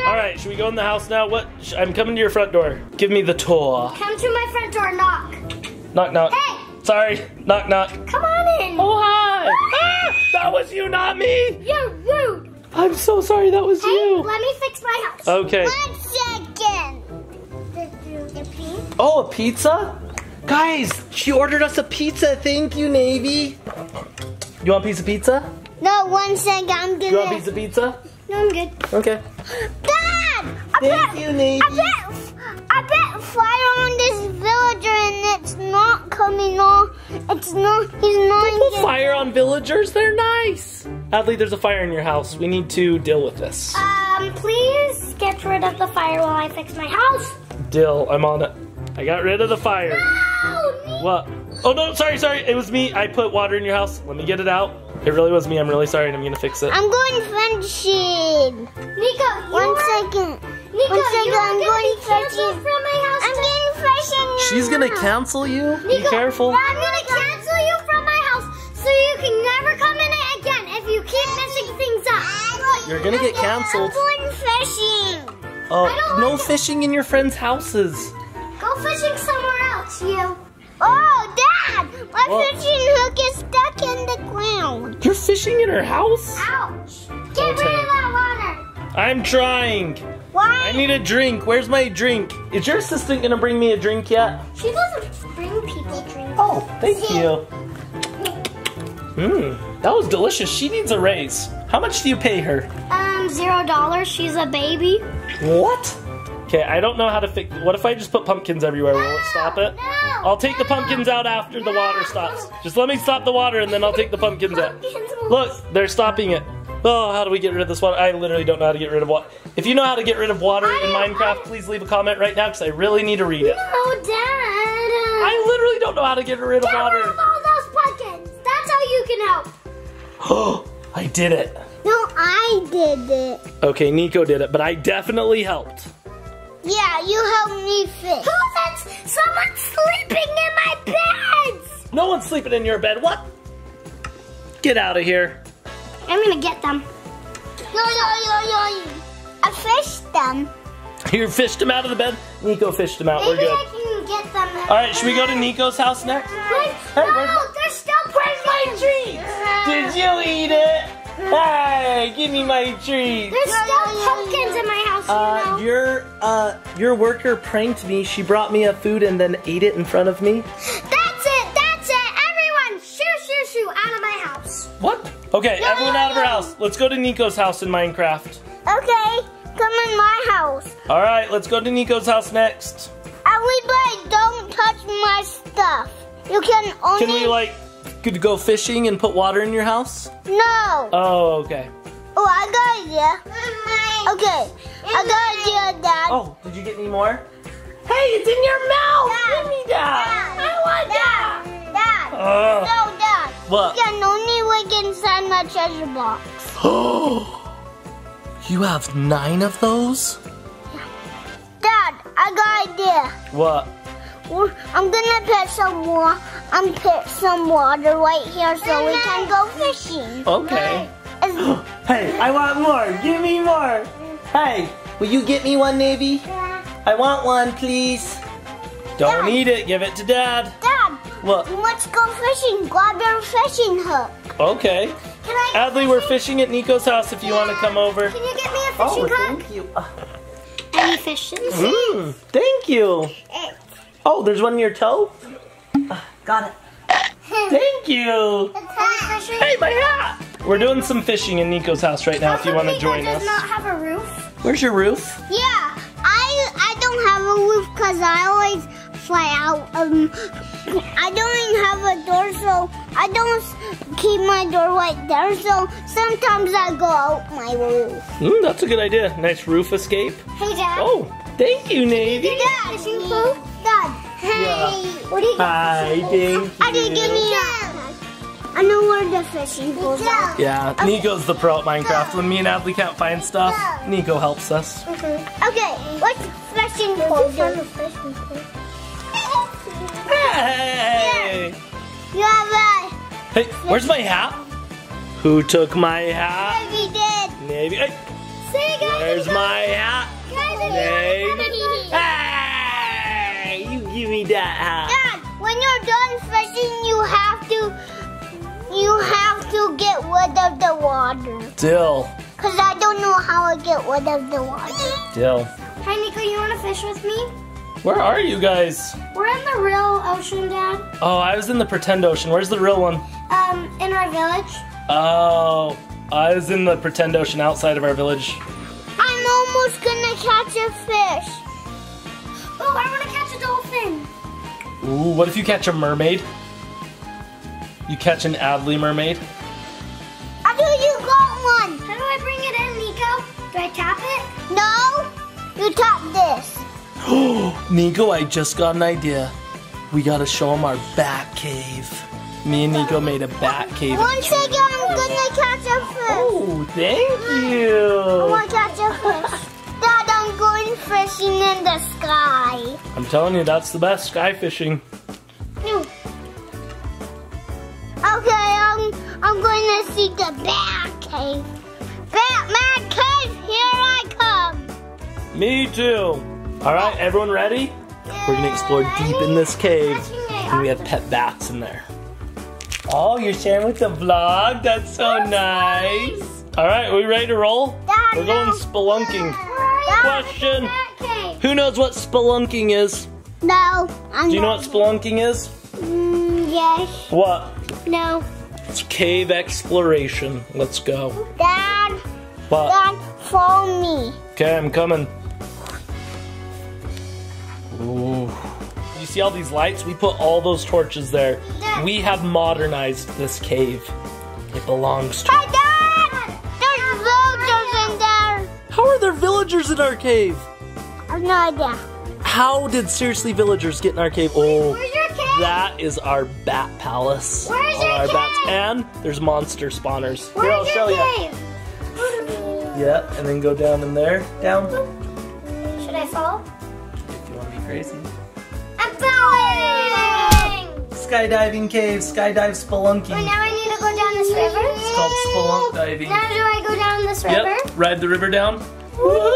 All right, should we go in the house now? What? I'm coming to your front door. Give me the tour. Come to my front door, knock. Knock, knock. Hey! Sorry, knock, knock. Come on in. Oh, hi. Ah, that was you, not me. You're rude. I'm so sorry, that was hey, you. let me fix my house. Okay. One second. Oh, a pizza? Guys, she ordered us a pizza. Thank you, Navey. You want a piece of pizza? No, one second, I'm gonna. You want a piece of pizza? No, I'm good. Okay. Dad! I Thank bet, you, Navey. I bet, I bet fire on this villager and it's not coming on. It's not, he's not. People fire on villagers, they're nice. Adley, there's a fire in your house. We need to deal with this. Um, please get rid of the fire while I fix my house. Dill, I'm on it. I got rid of the fire. No, what? Oh no, sorry, sorry. It was me. I put water in your house. Let me get it out. It really was me. I'm really sorry and I'm gonna fix it. I'm going fishing. Niko, one second. Niko, one second. I'm going fishing from my house. I'm getting fishing now. She's gonna cancel you? Niko, be careful. I'm gonna cancel you from my house so you can never come in it again if you keep messing things up. You're gonna get canceled. I'm going fishing. Oh, uh, no fishing in your friends' houses. Go fishing somewhere else, you. Oh, Dad! My Whoa. fishing hook is stuck in the ground. You're fishing in her house? Ouch. Get I'll rid of that water. I'm trying. Why? I need a drink. Where's my drink? Is your assistant going to bring me a drink yet? She doesn't bring people drinks. Oh, thank See? you. Mmm, that was delicious. She needs a raise. How much do you pay her? Um, zero dollars. She's a baby. What? Okay, I don't know how to fix. What if I just put pumpkins everywhere? No, will it stop it? No, I'll take no, the pumpkins out after no. the water stops. Just let me stop the water and then I'll take the pumpkins, pumpkins out. Look, they're stopping it. Oh, how do we get rid of this water? I literally don't know how to get rid of water. If you know how to get rid of water I, in Minecraft, I, please leave a comment right now because I really need to read it. No, Dad. I literally don't know how to get rid of get water. Get rid of all those pumpkins. That's how you can help. Oh, I did it. No, I did it. Okay, Niko did it, but I definitely helped. Yeah, you helped me fix. Who's that? Someone's sleeping in my bed! No one's sleeping in your bed. What? Get out of here. I'm gonna get them. Yo, yo, yo, yo. I fished them. You fished them out of the bed? Niko fished them out. Maybe We're good. I can get them. Alright, should we go to Niko's house next? Wait, hey, no, no, they're still Where's my treat? Did you eat it? Hey, give me my treat. There's still pumpkins in my house. Uh, you know? Your uh, your worker pranked me. She brought me a food and then ate it in front of me. That's it. That's it. Everyone, shoo, shoo, shoo, out of my house. What? Okay, no, everyone no, out of her no. house. Let's go to Niko's house in Minecraft. Okay, come in my house. All right, let's go to Niko's house next. Everybody, don't touch my stuff. You can only. Can we like? Could go fishing and put water in your house? No. Oh, okay. Oh, I got an idea. Okay, I got an idea, Dad. Oh, did you get any more? Hey, it's in your mouth. Dad, Give me that. Dad, I want that. Dad, Dad. Uh, no, Dad. What? You can only look inside my treasure box. Oh. You have nine of those? Dad, I got an idea. What? I'm gonna put some more. I'm put some water right here so we can go fishing. Okay. Hey, I want more. Give me more. Hey, will you get me one, Navey? Yeah. I want one, please. Don't Dad. eat it. Give it to Dad. Dad. What? Let's go fishing. Grab your fishing hook. Okay. Can I Adley, we're fishing at Niko's house. If you yeah. want to come over. Can you get me a fishing hook? Oh, thank you. Any fishes? Mm, thank you. Oh, there's one in your toe? Uh, got it. Thank you. Hey, my hat! We're doing some fishing in Niko's house right now if you want to join us. Does not have a roof. Where's your roof? Yeah, I I don't have a roof because I always fly out. Um, I don't even have a door, so I don't keep my door right there, so sometimes I go out my roof. Mm, that's a good idea. Nice roof escape. Hey, Dad. Oh, thank you, Navey. Dad, fishing hook? Dad, hey. Yeah. What do you Hi, thank you. I didn't give me a... I know where the fishing goes out. Yeah, okay. Niko's the pro at Minecraft. When me and Adley can't find stuff, Niko helps us. Mm-hmm. Okay, what's fishing pole do? Hey! Yeah. You have a... Hey, where's my hat? Who took my hat? Navey did. Navey, hey. Say guys, Where's guys, my hat? Guys, Navey. Hey! Give me that hat. Dad, when you're done fishing, you have to, you have to get rid of the water. Dill. Cause I don't know how to get rid of the water. Dill. Hi, Niko, you want to fish with me? Where are you guys? We're in the real ocean, Dad. Oh, I was in the pretend ocean. Where's the real one? Um, in our village. Oh, I was in the pretend ocean outside of our village. I'm almost gonna catch a fish. Oh, I want to catch a dolphin. Ooh, what if you catch a mermaid? You catch an Adley mermaid? Adley, you got one. How do I bring it in, Niko? Do I tap it? No, you tap this. Oh, Niko, I just got an idea. We gotta show them our bat cave. Me and Niko made a bat cave. One second, I'm gonna catch a fish. Oh, thank you. I wanna catch a fish. Dad, I'm going fishing in the sky. I'm telling you, that's the best, sky fishing. Okay, I'm, I'm going to see the bat cave. Batman cave, here I come. Me too. All right, everyone ready? We're gonna explore deep in this cave, and we have pet bats in there. Oh, you're sharing with the vlog? That's so nice. All right, we ready to roll? We're going spelunking. Question, who knows what spelunking is? No. Do you know what spelunking is? Mm, yes. What? No. It's cave exploration. Let's go. Dad, what? Dad, follow me. Okay, I'm coming. Ooh. You see all these lights? We put all those torches there. Dad. We have modernized this cave. It belongs to... Hey, Dad! There's villagers in there! How are there villagers in our cave? I have no idea. How did, seriously, villagers get in our cave? Oh, where's your cave? That is our bat palace. Where's all your our cave? Bats. And there's monster spawners. Where's Here, I'll show you. Yeah, and then go down in there. Down. Should I fall? Crazy. I'm falling! Skydiving cave, skydive spelunking. Wait, now I need to go down this river? It's called spelunk diving. Now do I go down this river? Yep, ride the river down. Woo!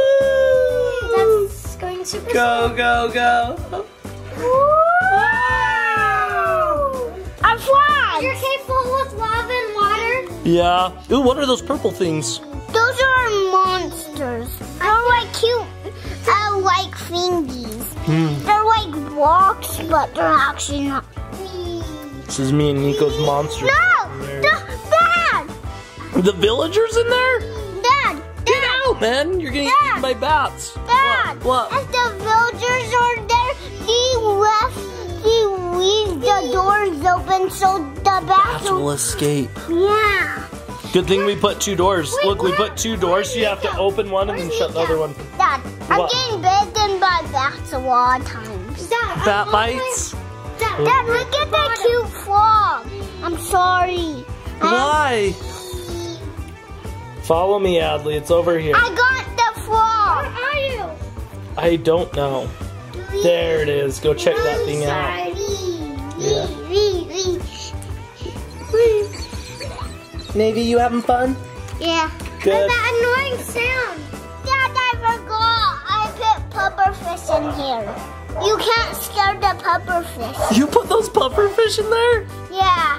That's going super slow. Go, go, go. Woo! I'm flying! Is your cave full with lava and water? Yeah. Ooh, what are those purple things? Those are monsters. They're like cute, uh, like thingies. Hmm. They're like rocks, but they're actually not. This is me and Niko's monster. No! The, Dad! The villagers in there? Dad! Dad. Get out, man! You're getting Dad. Eaten by bats. Dad! What? What? If the villagers are there, he left, he leaves the doors open so the bats will escape. Yeah. Good thing we put two doors. Wait, Look, where, we put two doors, so you have to open one and then shut the other one. Dad, I'm what? Getting bitten by bats a lot of times. Dad, bat bites? Dad, mm. Dad, look at that cute frog. I'm sorry. Why? Um, Follow me, Adley. It's over here. I got the frog. Where are you? I don't know. Wee, there it is. Go check I'm that thing sorry. Out. Wee, yeah. Wee, wee, wee. Wee. Navey, you having fun? Yeah. Good. And that annoying sound. Dad, I forgot. I put pufferfish in here. You can't scare the pufferfish. You put those pufferfish in there? Yeah. I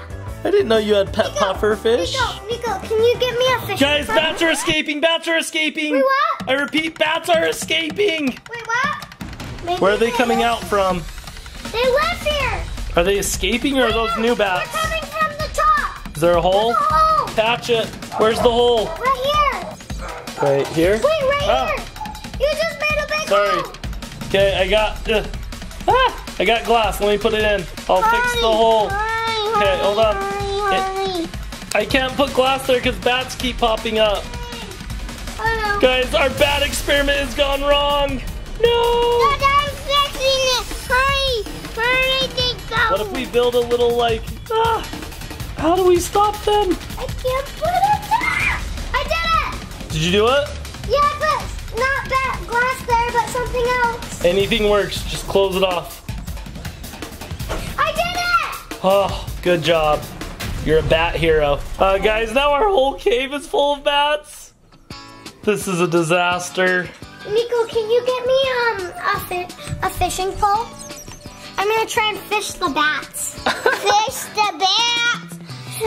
didn't know you had pet Niko, pufferfish. Niko, Niko, can you get me a fish? Guys, bats are escaping. Bats are escaping. Wait, what? I repeat, bats are escaping. Wait, what? Maybe Where are they, they coming out from? They left here. Are they escaping or are those new bats? They're coming from the top. Is there a hole? There's a hole. Catch it. Where's the hole? Right here. Right here? Wait, right ah. here. You just made a big Sorry. Hole. Okay, I got uh, ah, I got glass. Let me put it in. I'll hurry, fix the hole. Hurry, okay, hold on. Hurry, it, hurry. I can't put glass there because bats keep popping up. Oh, no. Guys, our bat experiment has gone wrong. No. Dad, I'm fixing it. Hurry. Hurry, they go. What if we build a little like... Ah, how do we stop them? I can't put it there! I did it! Did you do it? Yeah, but not that glass there, but something else. Anything works, just close it off. I did it! Oh, good job. You're a bat hero. Uh, guys, now our whole cave is full of bats. This is a disaster. Niko, can you get me um a, fi a fishing pole? I'm gonna try and fish the bats. Fish the bats!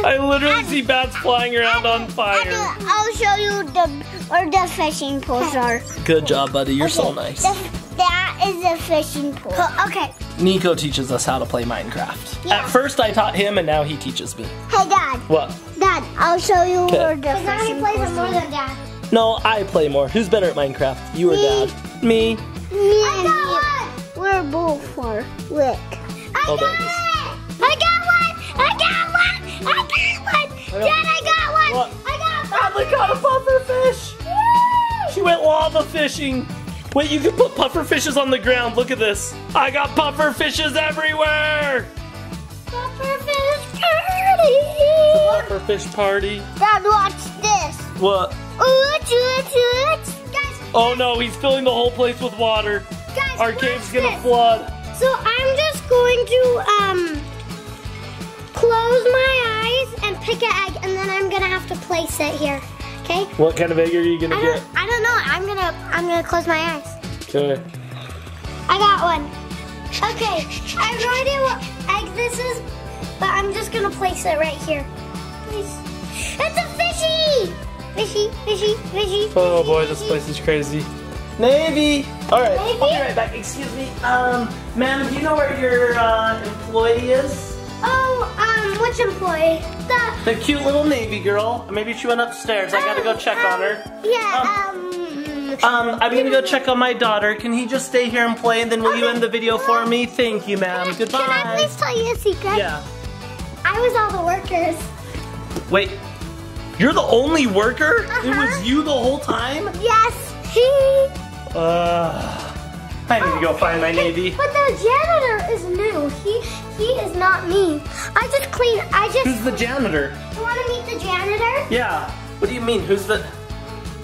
I literally see bats flying around on fire. I'll show you the where the fishing pools are. Good job, buddy. You're okay. So nice. The, that is a fishing pool. Okay. Niko teaches us how to play Minecraft. Yeah. At first, I taught him, and now he teaches me. Hey, Dad. What? Dad, I'll show you Kay. Where the fishing pools are. Because now he plays more than Dad. No, I play more. Who's better at Minecraft? You or Dad? me? Me I got one! We're both for Rick. I got it! I got one! I got one! I got one! Dad, I got one! What? I got one! Adley got a puffer fish! Yay! She went lava fishing! Wait, you can put puffer fishes on the ground. Look at this. I got puffer fishes everywhere! Puffer fish party! Puffer fish party. Dad, watch this. What? Ooch, ooch, ooch. Guys, oh no, he's filling the whole place with water. Guys, our cave's gonna this. flood. So I'm just going to um close my eyes and pick an egg, and then I'm gonna have to place it here. Okay. What kind of egg are you gonna I get? I don't know. I'm gonna I'm gonna close my eyes. Okay. I got one. Okay. I have no idea what egg this is, but I'm just gonna place it right here. Please. It's a fishy! Fishy, fishy, fishy. Oh boy, fishy. This place is crazy. Navey! Alright, I'll be right back. Excuse me. Um, ma'am, do you know where your uh, employee is? Oh, um, which employee? The, the cute little Navey girl. Maybe she went upstairs. Um, I gotta go check um, on her. Yeah, um, um, um I'm gonna go check on my daughter. Can he just stay here and play, and then will okay. you end the video for me? Thank you, ma'am. Goodbye. Can I please tell you a secret? Yeah. I was all the workers. Wait, you're the only worker? Uh-huh. It was you the whole time? Yes. uh... I need to go find my Navey. But the janitor is new. He he is not me. I just clean. I just. Who's the janitor? You want to meet the janitor? Yeah. What do you mean? Who's the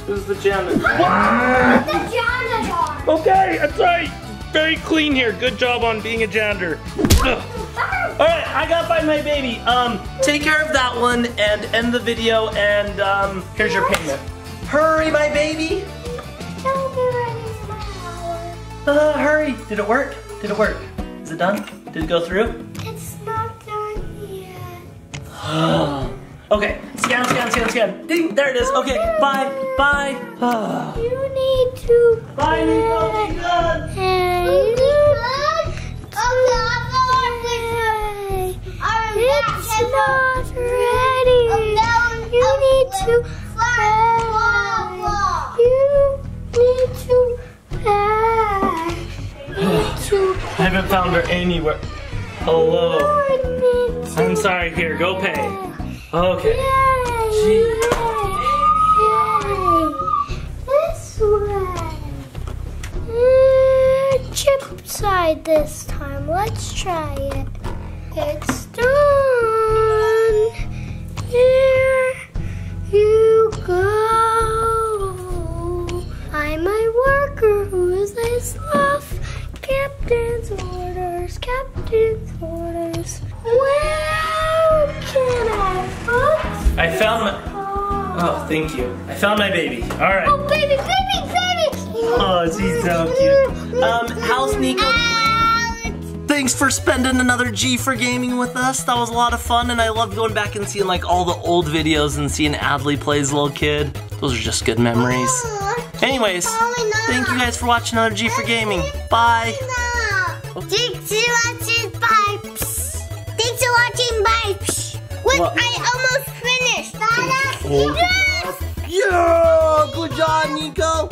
Who's the janitor? What? The janitor. Okay, that's right. Very clean here. Good job on being a janitor. All right, I gotta find my baby. Um, take care of that one and end the video. And um, here's your payment. Hurry, my baby. Uh, hurry! Did it work? Did it work? Is it done? Did it go through? It's not done yet. Okay, scan, scan, scan, scan. Ding! There it is. Okay, bye, bye. You need to. Bye, Niko. Be good. Hey. Okay, it's not ready. You need to. You need to. I haven't found her anywhere. Hello. I'm sorry. Here, go pay. Okay. This way. Chip side this time. Let's try it. It's done. Here you go. I'm a worker who is a sloth. Captain's orders, captain's orders. Where can I find I found my, oh thank you. I found my baby, all right. Oh baby, baby, baby! Oh, she's so cute. Um, how's Niko? Thanks for spending another G for Gaming with us. That was a lot of fun, and I love going back and seeing like all the old videos and seeing Adley play as a little kid. Those are just good memories. Anyways, thank you guys for watching another G for Gaming. Bye. Thanks for watching. Bye. Thanks for watching. Bye. Wait, what? I almost finished. Oh. Yes. Yeah. Good job, Niko.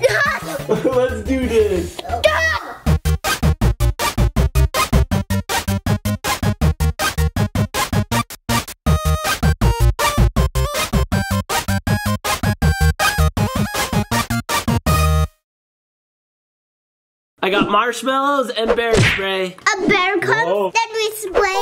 Yes. Let's do this. Yes. I got marshmallows and bear spray. A bear comes, then we spray